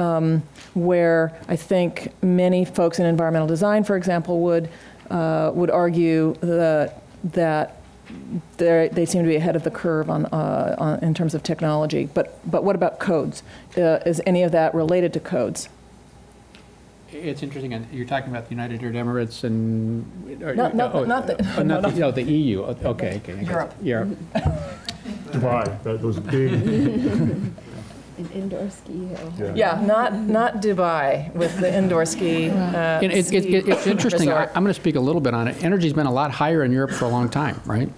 um, where I think many folks in environmental design, for example, would, uh, would argue that, that they seem to be ahead of the curve on, uh, on, in terms of technology. But, but what about codes? Uh, is any of that related to codes? It's interesting, and you're talking about the United Arab Emirates and not, not, oh, not the oh, not no, the, no. No, the E U. Okay, okay. Europe. Europe. Dubai. That was big. An indoor ski hill. Yeah. yeah, not not Dubai with the indoor ski. Uh, it, it, ski it, it, it's interesting. I, I'm going to speak a little bit on it. Energy's been a lot higher in Europe for a long time, right?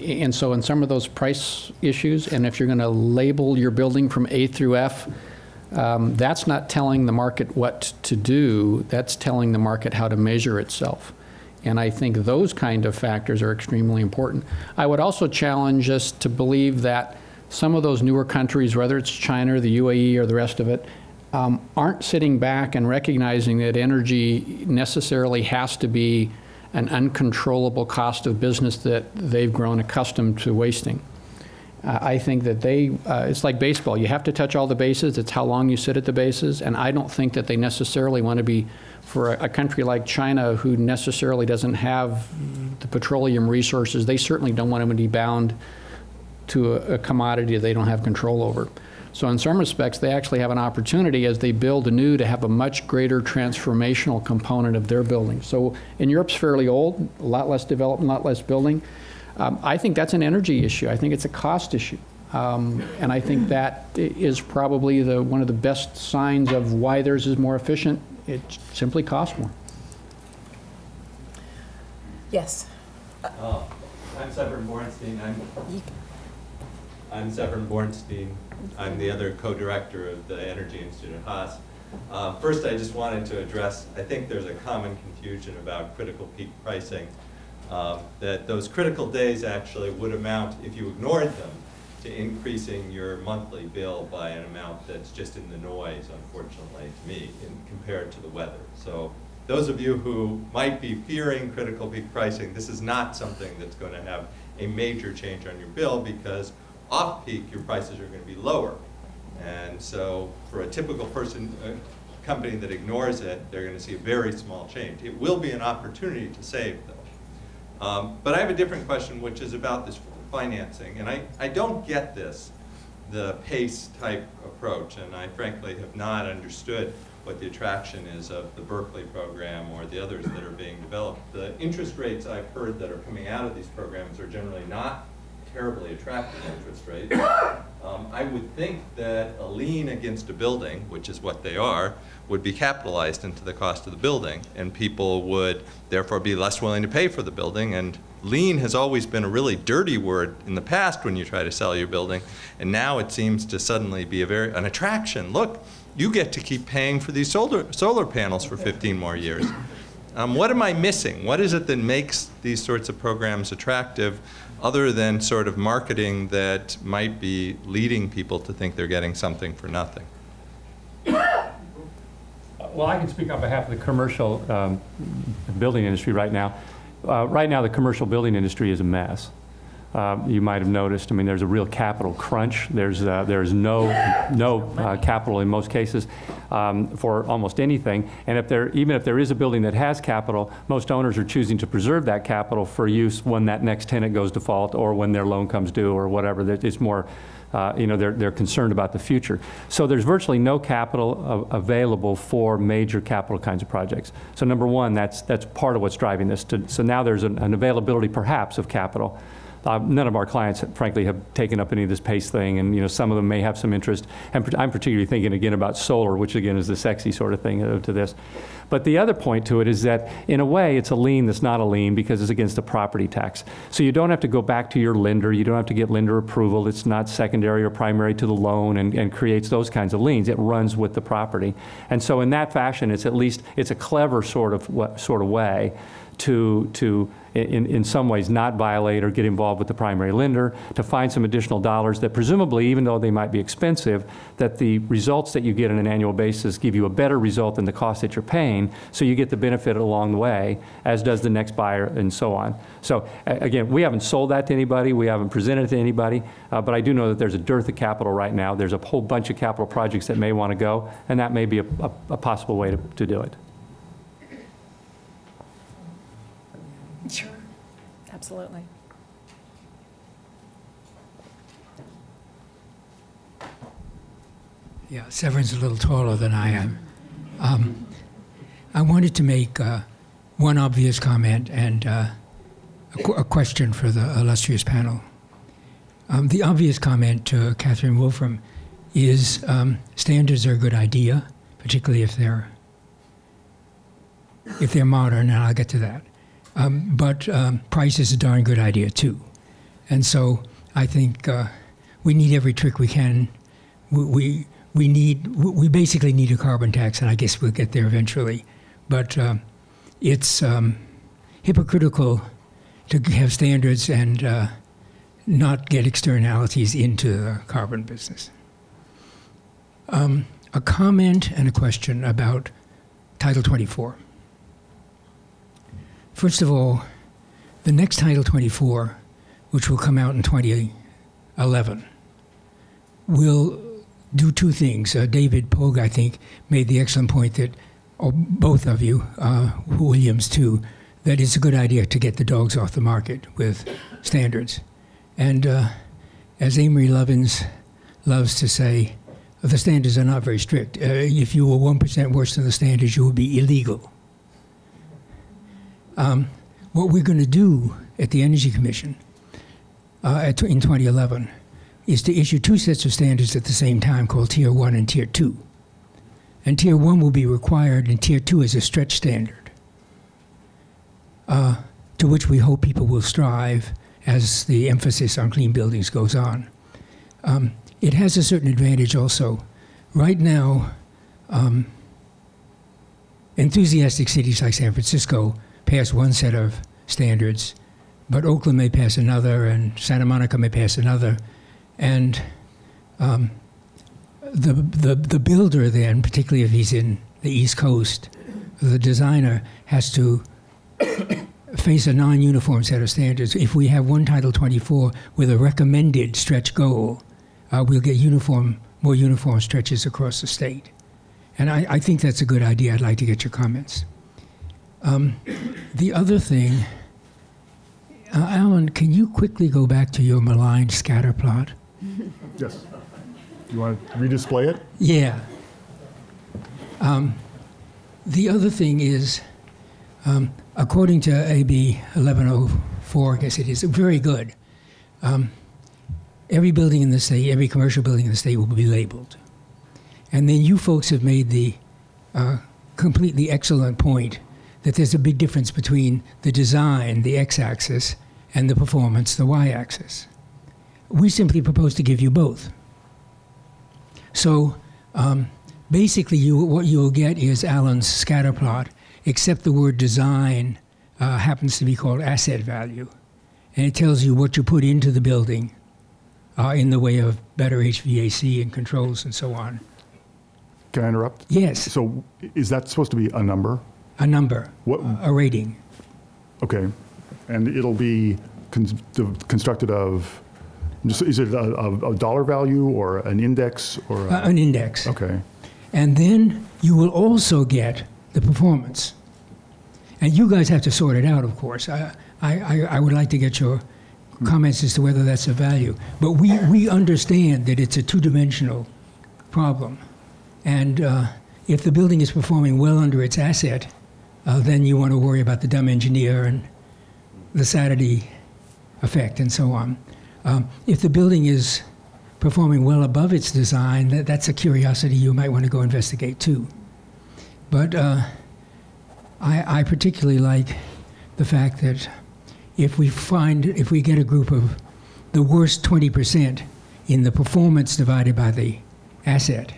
And so in some of those price issues, and if you're going to label your building from A through F, um, that's not telling the market what to do. That's telling the market how to measure itself. And I think those kind of factors are extremely important. I would also challenge us to believe that some of those newer countries, whether it's China or the U A E or the rest of it, um, aren't sitting back and recognizing that energy necessarily has to be an uncontrollable cost of business that they've grown accustomed to wasting. Uh, I think that they, uh, it's like baseball. You have to touch all the bases. It's how long you sit at the bases. And I don't think that they necessarily want to be, for a, a country like China who necessarily doesn't have the petroleum resources, they certainly don't want to be bound to a, a commodity they don't have control over. So in some respects, they actually have an opportunity as they build anew to have a much greater transformational component of their building. So in Europe's fairly old, a lot less development, a lot less building. Um, I think that's an energy issue. I think it's a cost issue. Um, and I think that is probably the, one of the best signs of why theirs is more efficient. It simply costs more. Yes. Uh, oh, I'm Severin Borenstein. I'm, I'm Severin Borenstein. I'm the other co-director of the Energy Institute at Haas. Uh, first, I just wanted to address, I think there's a common confusion about critical peak pricing, uh, that those critical days actually would amount, if you ignored them, to increasing your monthly bill by an amount that's just in the noise, unfortunately, to me, in, compared to the weather. So those of you who might be fearing critical peak pricing, this is not something that's going to have a major change on your bill, because off-peak, your prices are going to be lower. And so for a typical person, a company that ignores it, they're going to see a very small change. It will be an opportunity to save, though. Um, but I have a different question, which is about this financing. And I, I don't get this, the PACE type approach. And I frankly have not understood what the attraction is of the Berkeley program or the others that are being developed. The interest rates I've heard that are coming out of these programs are generally not terribly attractive interest rate. Um, I would think that a lien against a building, which is what they are, would be capitalized into the cost of the building, and people would therefore be less willing to pay for the building. And lien has always been a really dirty word in the past when you try to sell your building, and now it seems to suddenly be a very an attraction. Look, you get to keep paying for these solar solar panels for fifteen more years. Um, what am I missing? What is it that makes these sorts of programs attractive, other than sort of marketing that might be leading people to think they're getting something for nothing? Well, I can speak on behalf of the commercial um, building industry right now. Uh, right now, the commercial building industry is a mess. Uh, you might have noticed, I mean, there's a real capital crunch. There's, uh, there's no, no uh, capital in most cases um, for almost anything. And if there, even if there is a building that has capital, most owners are choosing to preserve that capital for use when that next tenant goes default or when their loan comes due or whatever. It's more, uh, you know, they're, they're concerned about the future. So there's virtually no capital available for major capital kinds of projects. So number one, that's, that's part of what's driving this. To, so now there's an, an availability perhaps of capital. Uh, none of our clients, frankly, have taken up any of this PACE thing, and you know, some of them may have some interest. And I'm particularly thinking again about solar, which again is the sexy sort of thing to this. But the other point to it is that, in a way, it's a lien that's not a lien because it's against the property tax. So you don't have to go back to your lender. You don't have to get lender approval. It's not secondary or primary to the loan and, and creates those kinds of liens. It runs with the property. And so in that fashion, it's at least, it's a clever sort of, sort of way to, to in, in some ways not violate or get involved with the primary lender, to find some additional dollars that presumably, even though they might be expensive, that the results that you get on an annual basis give you a better result than the cost that you're paying, so you get the benefit along the way, as does the next buyer and so on. So again, we haven't sold that to anybody, we haven't presented it to anybody, uh, but I do know that there's a dearth of capital right now. There's a whole bunch of capital projects that may want to go, and that may be a, a, a possible way to, to do it. Sure, absolutely. Yeah, Severin's a little taller than I am. Um, I wanted to make uh, one obvious comment and uh, a, qu a question for the illustrious panel. Um, the obvious comment to Catherine Wolfram is um, standards are a good idea, particularly if they're if they're modern, and I'll get to that. Um, but um, price is a darn good idea too, and so I think uh, we need every trick we can. We, we we need we basically need a carbon tax, and I guess we'll get there eventually. But um, it's um, hypocritical to have standards and uh, not get externalities into the carbon business. Um, a comment and a question about Title twenty-four. First of all, the next Title twenty-four, which will come out in twenty eleven, will do two things. Uh, David Pogue, I think, made the excellent point that, or both of you, uh, Williams too, that it's a good idea to get the dogs off the market with standards. And uh, as Amory Lovins loves to say, the standards are not very strict. Uh, if you were one percent worse than the standards, you would be illegal. Um, what we're going to do at the Energy Commission uh, at, in twenty eleven is to issue two sets of standards at the same time called Tier one and Tier two. And Tier one will be required, and Tier two is a stretch standard, uh, to which we hope people will strive as the emphasis on clean buildings goes on. Um, it has a certain advantage also. Right now, um, enthusiastic cities like San Francisco pass one set of standards, but Oakland may pass another, and Santa Monica may pass another. And um, the, the, the builder then, particularly if he's in the East Coast, the designer has to face a non-uniform set of standards. If we have one Title twenty-four with a recommended stretch goal, uh, we'll get uniform, more uniform stretches across the state. And I, I think that's a good idea. I'd like to get your comments. Um, the other thing, uh, Alan, can you quickly go back to your maligned scatter plot? Yes. You want to redisplay it? Yeah. Um, the other thing is, Um, according to A B eleven oh four, I guess it is, very good. Um, every building in the state, every commercial building in the state will be labeled. And then you folks have made the uh, completely excellent point that there's a big difference between the design, the x-axis, and the performance, the y-axis. We simply propose to give you both. So um, basically you, what you'll get is Alan's scatter plot, except the word design uh, happens to be called asset value. And it tells you what you put into the building uh, in the way of better H V A C and controls and so on. Can I interrupt? Yes. So is that supposed to be a number? A number, what? Uh, a rating. Okay, and it'll be con constructed of, is it a, a dollar value or an index? Or a uh, an index. Okay. And then you will also get the performance. And you guys have to sort it out, of course. I, I, I would like to get your comments as to whether that's a value. But we, we understand that it's a two-dimensional problem. And uh, if the building is performing well under its asset, uh, then you want to worry about the dumb engineer and the Saturday effect and so on. Um, if the building is performing well above its design, that, that's a curiosity you might want to go investigate too. But uh, I, I particularly like the fact that if we find, if we get a group of the worst twenty percent in the performance divided by the asset,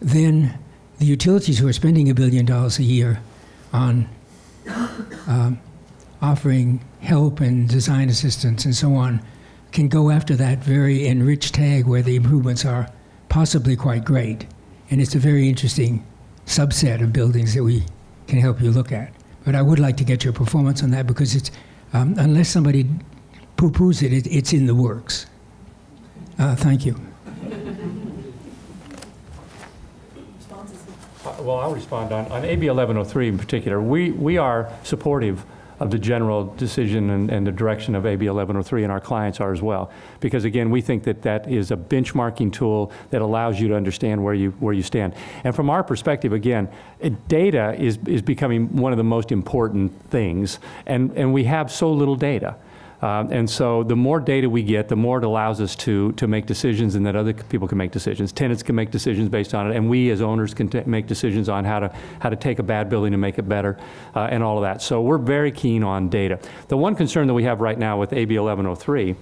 then the utilities who are spending a billion dollars a year on um, offering help and design assistance and so on can go after that very enriched tag where the improvements are possibly quite great. And it's a very interesting subset of buildings that we can help you look at. But I would like to get your performance on that because it's, um, unless somebody poo-poos it, it, it's in the works. Uh, thank you. Well, I'll respond on, on A B eleven oh three in particular. We, we are supportive of the general decision and, and the direction of A B eleven oh three, and our clients are as well. Because again, we think that that is a benchmarking tool that allows you to understand where you, where you stand. And from our perspective, again, data is, is becoming one of the most important things, and, and we have so little data. Um, and so the more data we get, the more it allows us to, to make decisions, and that other people can make decisions. Tenants can make decisions based on it, and we as owners can t make decisions on how to, how to take a bad building and make it better, uh, and all of that. So we're very keen on data. The one concern that we have right now with A B eleven oh three,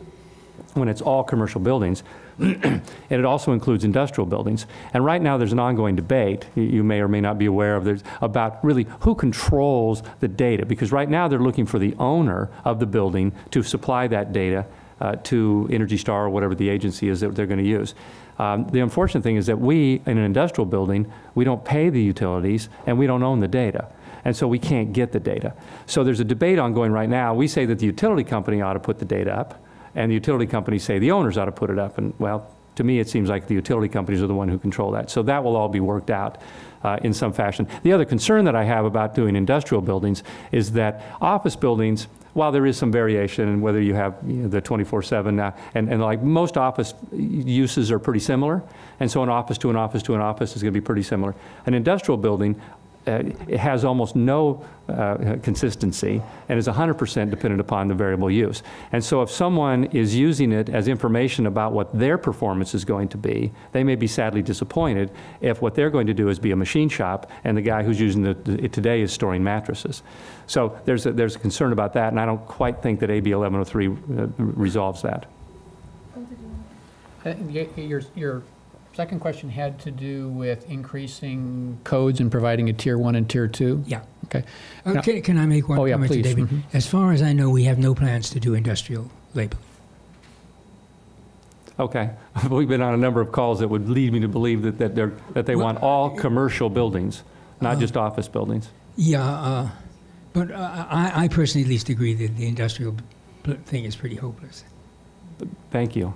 when it's all commercial buildings, and it also includes industrial buildings. And right now there's an ongoing debate, you, you may or may not be aware of, there's about really who controls the data, because right now they're looking for the owner of the building to supply that data uh, to Energy Star or whatever the agency is that they're going to use. Um, the unfortunate thing is that we, in an industrial building, we don't pay the utilities and we don't own the data. And so we can't get the data. So there's a debate ongoing right now. We say that the utility company ought to put the data up, and the utility companies say the owners ought to put it up. And well, to me, it seems like the utility companies are the one who control that. So that will all be worked out uh, in some fashion. The other concern that I have about doing industrial buildings is that office buildings, while there is some variation in whether you have, you know, the twenty-four seven uh, and, and like most office uses are pretty similar. And so an office to an office to an office is gonna be pretty similar. An industrial building, Uh, it has almost no uh, consistency and is one hundred percent dependent upon the variable use. And so if someone is using it as information about what their performance is going to be, they may be sadly disappointed if what they're going to do is be a machine shop and the guy who's using the, the, it today is storing mattresses. So there's a, there's a concern about that, and I don't quite think that A B eleven oh three uh, resolves that. Uh, you're, you're second question had to do with increasing codes and providing a tier one and tier two? Yeah. Okay. Uh, can, can I make one oh, comment yeah, to David? Mm-hmm. As far as I know, we have no plans to do industrial labeling. Okay. We've been on a number of calls that would lead me to believe that, that, they're, that they well, want all commercial buildings, not uh, just office buildings. Yeah. Uh, but uh, I, I personally at least agree that the industrial thing is pretty hopeless. Thank you.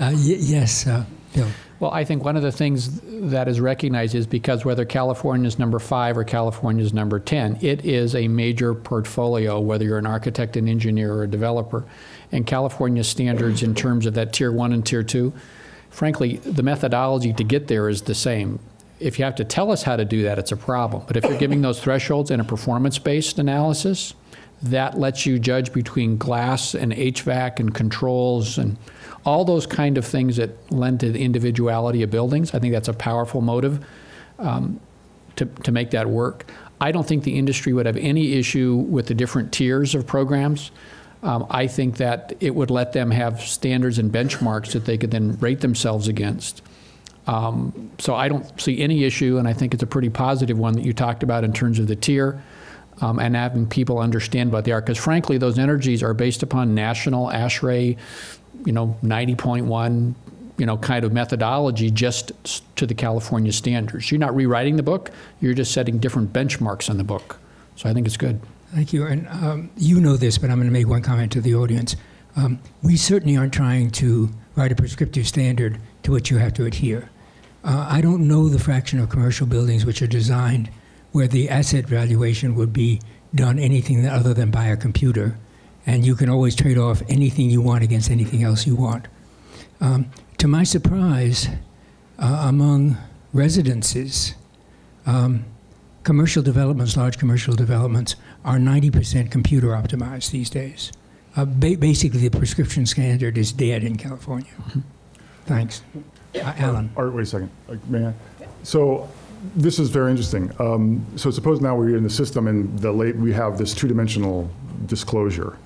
uh, yes, uh, Bill. Well, I think one of the things that is recognized is because whether California is number five or California is number ten, it is a major portfolio, whether you're an architect, an engineer, or a developer. And California standards in terms of that tier one and tier two, frankly, the methodology to get there is the same. If you have to tell us how to do that, it's a problem. But if you're giving those thresholds in a performance-based analysis, that lets you judge between glass and H V A C and controls and all those kind of things that lend to the individuality of buildings. I think that's a powerful motive um, to, to make that work. I don't think the industry would have any issue with the different tiers of programs. Um, I think that it would let them have standards and benchmarks that they could then rate themselves against. Um, so I don't see any issue, and I think it's a pretty positive one that you talked about in terms of the tier. Um, and having people understand what they are, because frankly, those energies are based upon national ASHRAE, you know, ninety point one, you know, kind of methodology just to the California standards. You're not rewriting the book; you're just setting different benchmarks on the book. So I think it's good. Thank you, and um, you know this, but I'm going to make one comment to the audience. Um, we certainly aren't trying to write a prescriptive standard to which you have to adhere. Uh, I don't know the fraction of commercial buildings which are designed where the asset valuation would be done anything other than by a computer, and you can always trade off anything you want against anything else you want. Um, to my surprise, uh, among residences, um, commercial developments, large commercial developments, are ninety percent computer optimized these days. Uh, ba basically, the prescription standard is dead in California. Mm-hmm. Thanks. Uh, Alan. All right, wait a second. Uh, may I? So, this is very interesting. Um, so suppose now we're in the system and the late, we have this two-dimensional disclosure.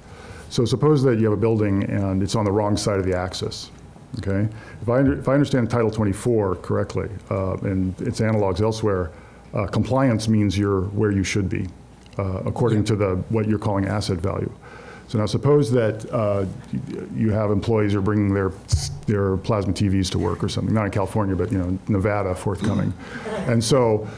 So suppose that you have a building and it's on the wrong side of the axis, okay? If I, if I understand Title twenty-four correctly, uh, and its analogs elsewhere, uh, compliance means you're where you should be, uh, according yeah. to the, what you're calling asset value. So now suppose that uh, you have employees who are bringing their, their plasma T Vs to work or something, not in California, but you know, Nevada forthcoming. And so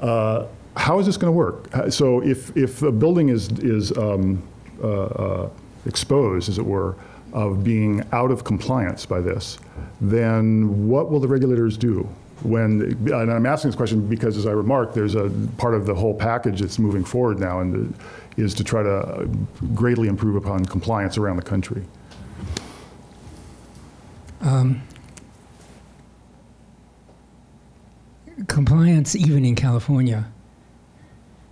uh, how is this gonna work? So if, if a building is, is um, uh, uh, exposed, as it were, of being out of compliance by this, then what will the regulators do? when, and I'm asking this question because, as I remarked, there's a part of the whole package that's moving forward now, and the, is to try to greatly improve upon compliance around the country. Um, compliance, even in California,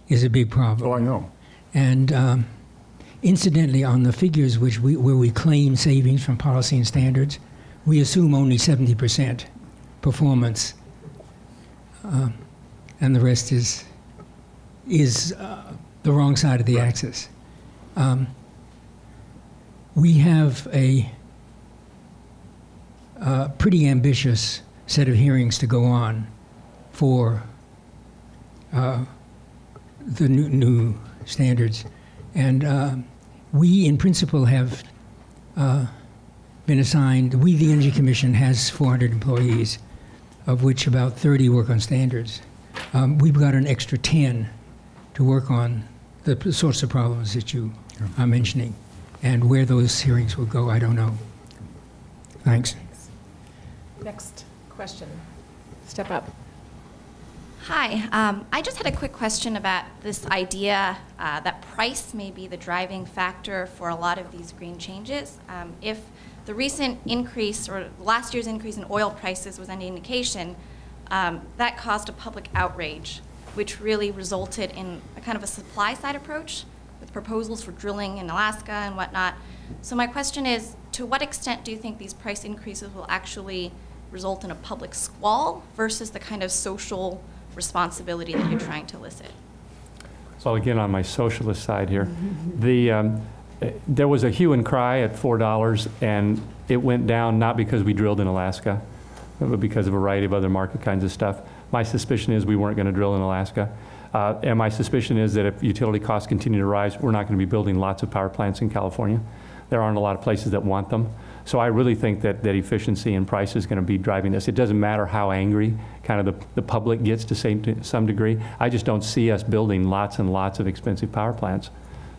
is a big problem. Oh, I know. And um, incidentally, on the figures which we, where we claim savings from policy and standards, we assume only seventy percent performance, um, and the rest is is uh, the wrong side of the right. axis. Um, we have a, a pretty ambitious set of hearings to go on for uh, the new, new standards, and uh, we, in principle, have uh, been assigned. We, the Energy Commission, has four hundred employees, of which about thirty work on standards. Um, we've got an extra ten to work on the sorts of problems that you are mentioning. And where those hearings will go, I don't know. Thanks. Next question. Step up. Hi. Um, I just had a quick question about this idea uh, that price may be the driving factor for a lot of these green changes. Um, if the recent increase, or last year's increase in oil prices, was an indication, um, that caused a public outrage, which really resulted in a kind of a supply side approach with proposals for drilling in Alaska and whatnot. So my question is, to what extent do you think these price increases will actually result in a public squall versus the kind of social responsibility that you're trying to elicit? So again, on my socialist side here, the um, there was a hue and cry at four dollars, and it went down not because we drilled in Alaska, but because of a variety of other market kinds of stuff. My suspicion is we weren't going to drill in Alaska. Uh, and my suspicion is that if utility costs continue to rise, we're not going to be building lots of power plants in California. There aren't a lot of places that want them. So I really think that, that efficiency and price is going to be driving this. It doesn't matter how angry kind of the, the public gets to, say, to some degree. I just don't see us building lots and lots of expensive power plants.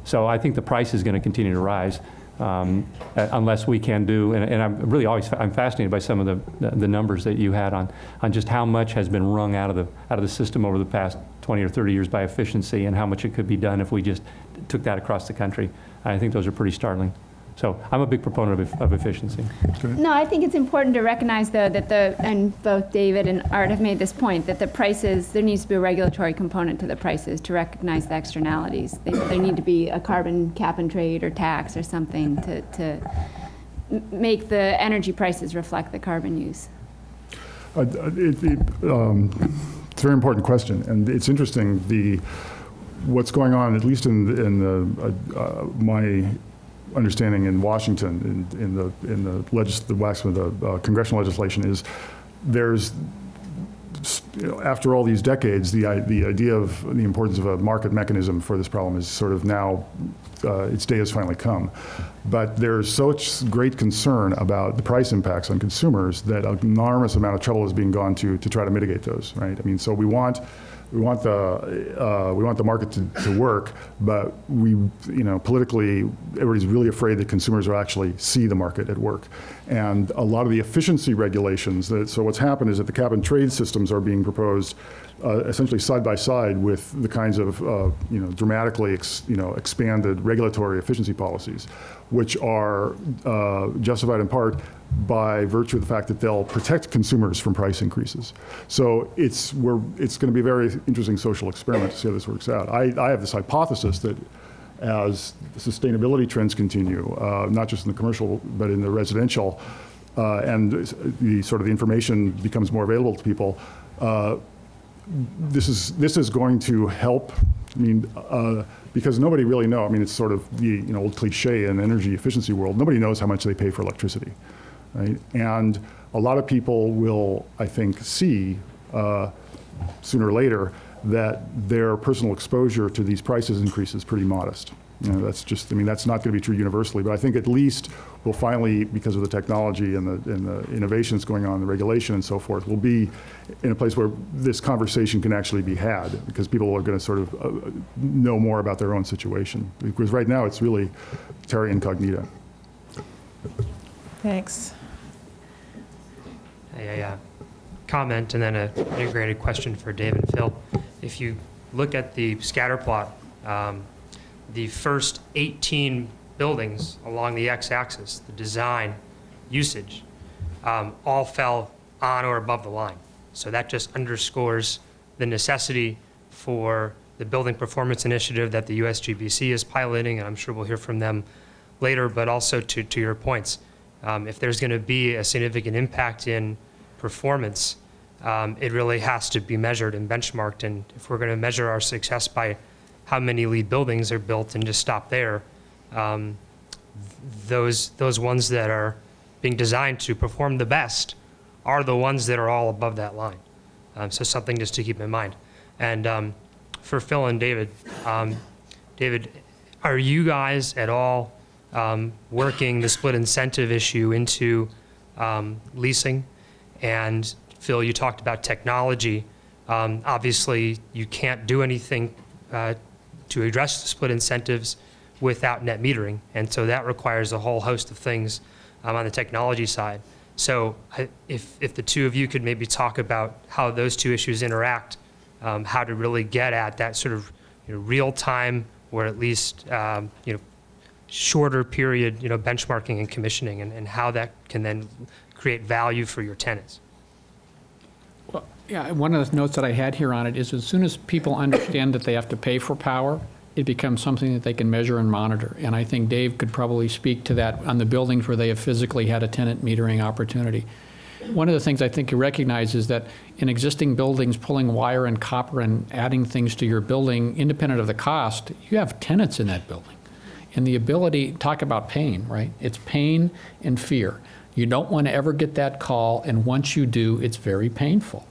So I think the price is going to continue to rise, um, unless we can do, and, and I'm really always, I'm fascinated by some of the, the numbers that you had on, on just how much has been wrung out of, the, out of the system over the past twenty or thirty years by efficiency, and how much it could be done if we just took that across the country. I think those are pretty startling. So I'm a big proponent of, of efficiency. No, I think it's important to recognize, though, that the, and both David and Art have made this point, that the prices, there needs to be a regulatory component to the prices to recognize the externalities. They, there need to be a carbon cap and trade or tax or something to, to make the energy prices reflect the carbon use. Uh, it, it, um, it's a very important question, and it's interesting, the, what's going on, at least in, in the, uh, uh, my understanding in Washington, in, in the in the, legis the Waxman, the uh, congressional legislation, is there's, you know, after all these decades, the the idea of the importance of a market mechanism for this problem is sort of now, uh, its day has finally come. But there's such great concern about the price impacts on consumers that an enormous amount of trouble is being gone to to try to mitigate those. Right? I mean, so we want. We want the uh, we want the market to, to work, but we, you know, politically everybody's really afraid that consumers will actually see the market at work, and a lot of the efficiency regulations. That, so what's happened is that the cap and trade systems are being proposed, uh, essentially side by side with the kinds of uh, you know dramatically ex, you know expanded regulatory efficiency policies, which are uh, justified in part by virtue of the fact that they'll protect consumers from price increases. So it's, we're, it's going to be a very interesting social experiment to see how this works out. I, I have this hypothesis that as sustainability trends continue, uh, not just in the commercial but in the residential, uh, and the sort of the information becomes more available to people, uh, this is this is going to help. I mean, uh, because nobody really knows. I mean, it's sort of the you know old cliche in the energy efficiency world. Nobody knows how much they pay for electricity. Right? And a lot of people will, I think, see uh, sooner or later that their personal exposure to these prices increase is pretty modest. You know, that's just, I mean, that's not going to be true universally, but I think at least we'll finally, because of the technology and the, and the innovations going on, the regulation and so forth, we'll be in a place where this conversation can actually be had, because people are going to sort of uh, know more about their own situation. Because right now it's really terra incognita. Thanks. Hey, I uh, comment and then an integrated question for Dave and Phil. If you look at the scatter plot, um, the first eighteen buildings along the x-axis, the design usage, um, all fell on or above the line. So that just underscores the necessity for the Building Performance Initiative that the U S G B C is piloting, and I'm sure we'll hear from them later, but also to, to your points. Um, if there's going to be a significant impact in performance, um, it really has to be measured and benchmarked, and if we're going to measure our success by how many LEED buildings are built and just stop there, um, those, those ones that are being designed to perform the best are the ones that are all above that line. Um, so something just to keep in mind. And um, for Phil and David, um, David, are you guys at all um, working the split incentive issue into um, leasing? And Phil, you talked about technology. Um, obviously, you can't do anything uh, to address the split incentives without net metering. And so that requires a whole host of things um, on the technology side. So if, if the two of you could maybe talk about how those two issues interact, um, how to really get at that sort of you know, real-time or at least um, you know, shorter period you know, benchmarking and commissioning, and, and how that can then create value for your tenants. Well, yeah, one of the notes that I had here on it is as soon as people understand that they have to pay for power, it becomes something that they can measure and monitor. And I think Dave could probably speak to that on the buildings where they have physically had a tenant metering opportunity. One of the things I think you recognize is that in existing buildings, pulling wire and copper and adding things to your building, independent of the cost, you have tenants in that building. And the ability, talk about pain, right? It's pain and fear. You don't want to ever get that call, and once you do, it's very painful.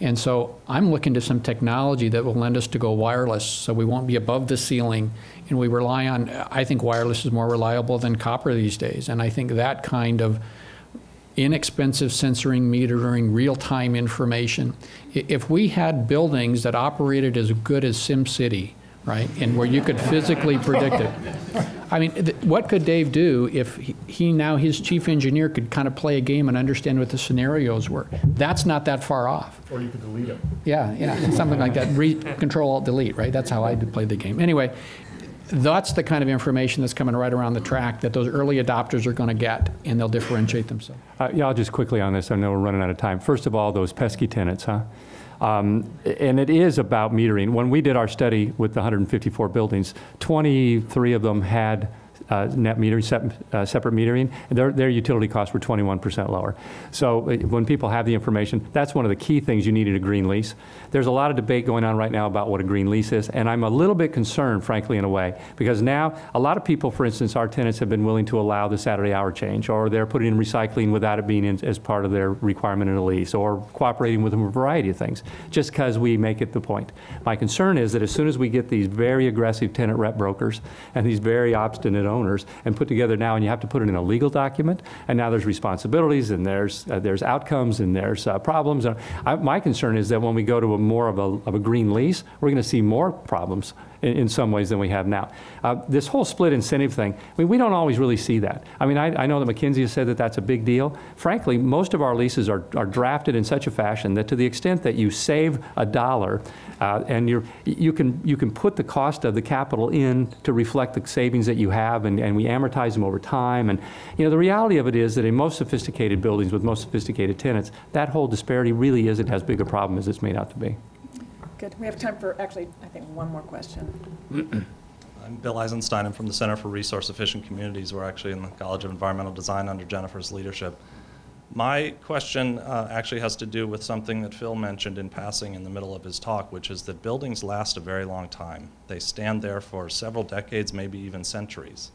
And so I'm looking to some technology that will lend us to go wireless so we won't be above the ceiling, and we rely on, I think wireless is more reliable than copper these days, and I think that kind of inexpensive sensoring, metering, real-time information. If we had buildings that operated as good as SimCity, right, and where you could physically predict it. I mean, what could Dave do if he, he now, his chief engineer, could kind of play a game and understand what the scenarios were? That's not that far off. Or you could delete them. Yeah, yeah, something like that. Re control, alt, delete, right? That's how I played the game. Anyway, that's the kind of information that's coming right around the track that those early adopters are going to get, and they'll differentiate themselves. Uh, yeah, I'll just quickly on this. I know we're running out of time. First of all, those pesky tenants, huh? Um, and it is about metering. When we did our study with the one hundred fifty-four buildings, twenty-three of them had uh, net metering, sep uh, separate metering, and their, their utility costs were twenty-one percent lower. So uh, when people have the information, that's one of the key things you need in a green lease. There's a lot of debate going on right now about what a green lease is, and I'm a little bit concerned, frankly, in a way, because now a lot of people, for instance, our tenants have been willing to allow the Saturday hour change, or they're putting in recycling without it being in, as part of their requirement in a lease, or cooperating with them a variety of things, just because we make it the point. My concern is that as soon as we get these very aggressive tenant rep brokers and these very obstinate owners and put together now, and you have to put it in a legal document, and now there's responsibilities, and there's uh, there's outcomes, and there's uh, problems. And I, my concern is that when we go to a more of a, of a green lease, we're going to see more problems in, in some ways than we have now. Uh, this whole split incentive thing, I mean, we don't always really see that. I mean, I, I know that McKinsey has said that that's a big deal. Frankly, most of our leases are, are drafted in such a fashion that to the extent that you save a dollar, uh, and you're, you can you can put the cost of the capital in to reflect the savings that you have, and, and we amortize them over time. And you know, the reality of it is that in most sophisticated buildings with most sophisticated tenants, that whole disparity really isn't as big a problem as it's made out to be. Good. We have time for, actually, I think one more question. I'm Bill Eisenstein. I'm from the Center for Resource Efficient Communities. We're actually in the College of Environmental Design under Jennifer's leadership. My question uh, actually has to do with something that Phil mentioned in passing in the middle of his talk, which is that buildings last a very long time. They stand there for several decades, maybe even centuries.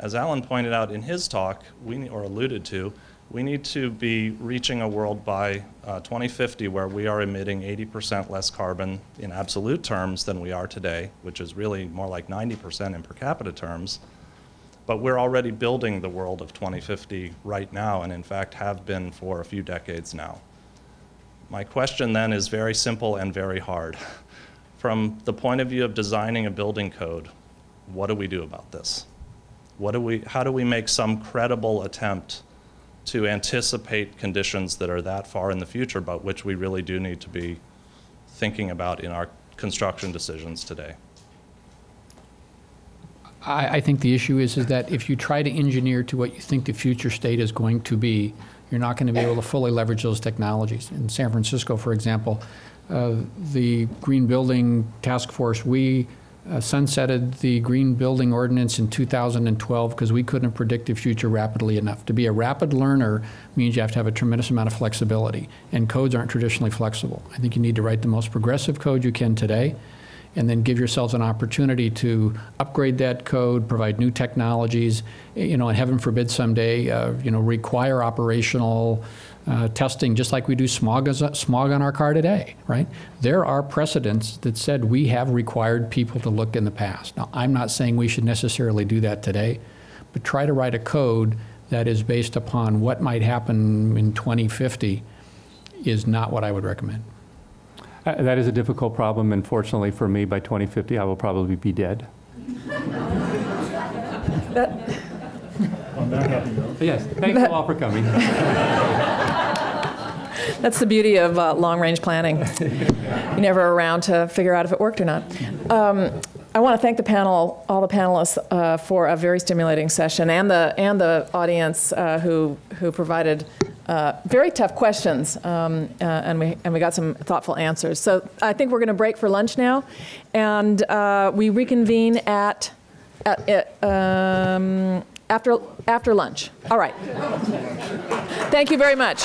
As Alan pointed out in his talk, we, or alluded to, we need to be reaching a world by uh, twenty fifty where we are emitting eighty percent less carbon in absolute terms than we are today, which is really more like ninety percent in per capita terms. But we're already building the world of twenty fifty right now, and in fact have been for a few decades now. My question then is very simple and very hard. From the point of view of designing a building code, what do we do about this? What do we, how do we make some credible attempt to anticipate conditions that are that far in the future, but which we really do need to be thinking about in our construction decisions today. I, I think the issue is, is that if you try to engineer to what you think the future state is going to be, you're not going to be able to fully leverage those technologies. In San Francisco, for example, uh, the Green Building Task Force, we uh, sunsetted the Green Building Ordinance in two thousand twelve because we couldn't predict the future rapidly enough. To be a rapid learner means you have to have a tremendous amount of flexibility, and codes aren't traditionally flexible. I think you need to write the most progressive code you can today, and then give yourselves an opportunity to upgrade that code, provide new technologies, you know, and heaven forbid someday, uh, you know, require operational uh, testing, just like we do smog, as a, smog on our car today, right? There are precedents that said we have required people to look in the past. Now, I'm not saying we should necessarily do that today, but try to write a code that is based upon what might happen in twenty fifty is not what I would recommend. Uh, that is a difficult problem, and fortunately for me, by twenty fifty, I will probably be dead. that, On that happy note. Yes, thanks that, all for coming. That's the beauty of uh, long-range planning. You're never around to figure out if it worked or not. Um, I want to thank the panel, all the panelists, uh, for a very stimulating session, and the and the audience uh, who who provided Uh, very tough questions, um, uh, and we and we got some thoughtful answers. So I think we're going to break for lunch now, and uh, we reconvene at, at, at um, after after lunch. All right. Thank you very much.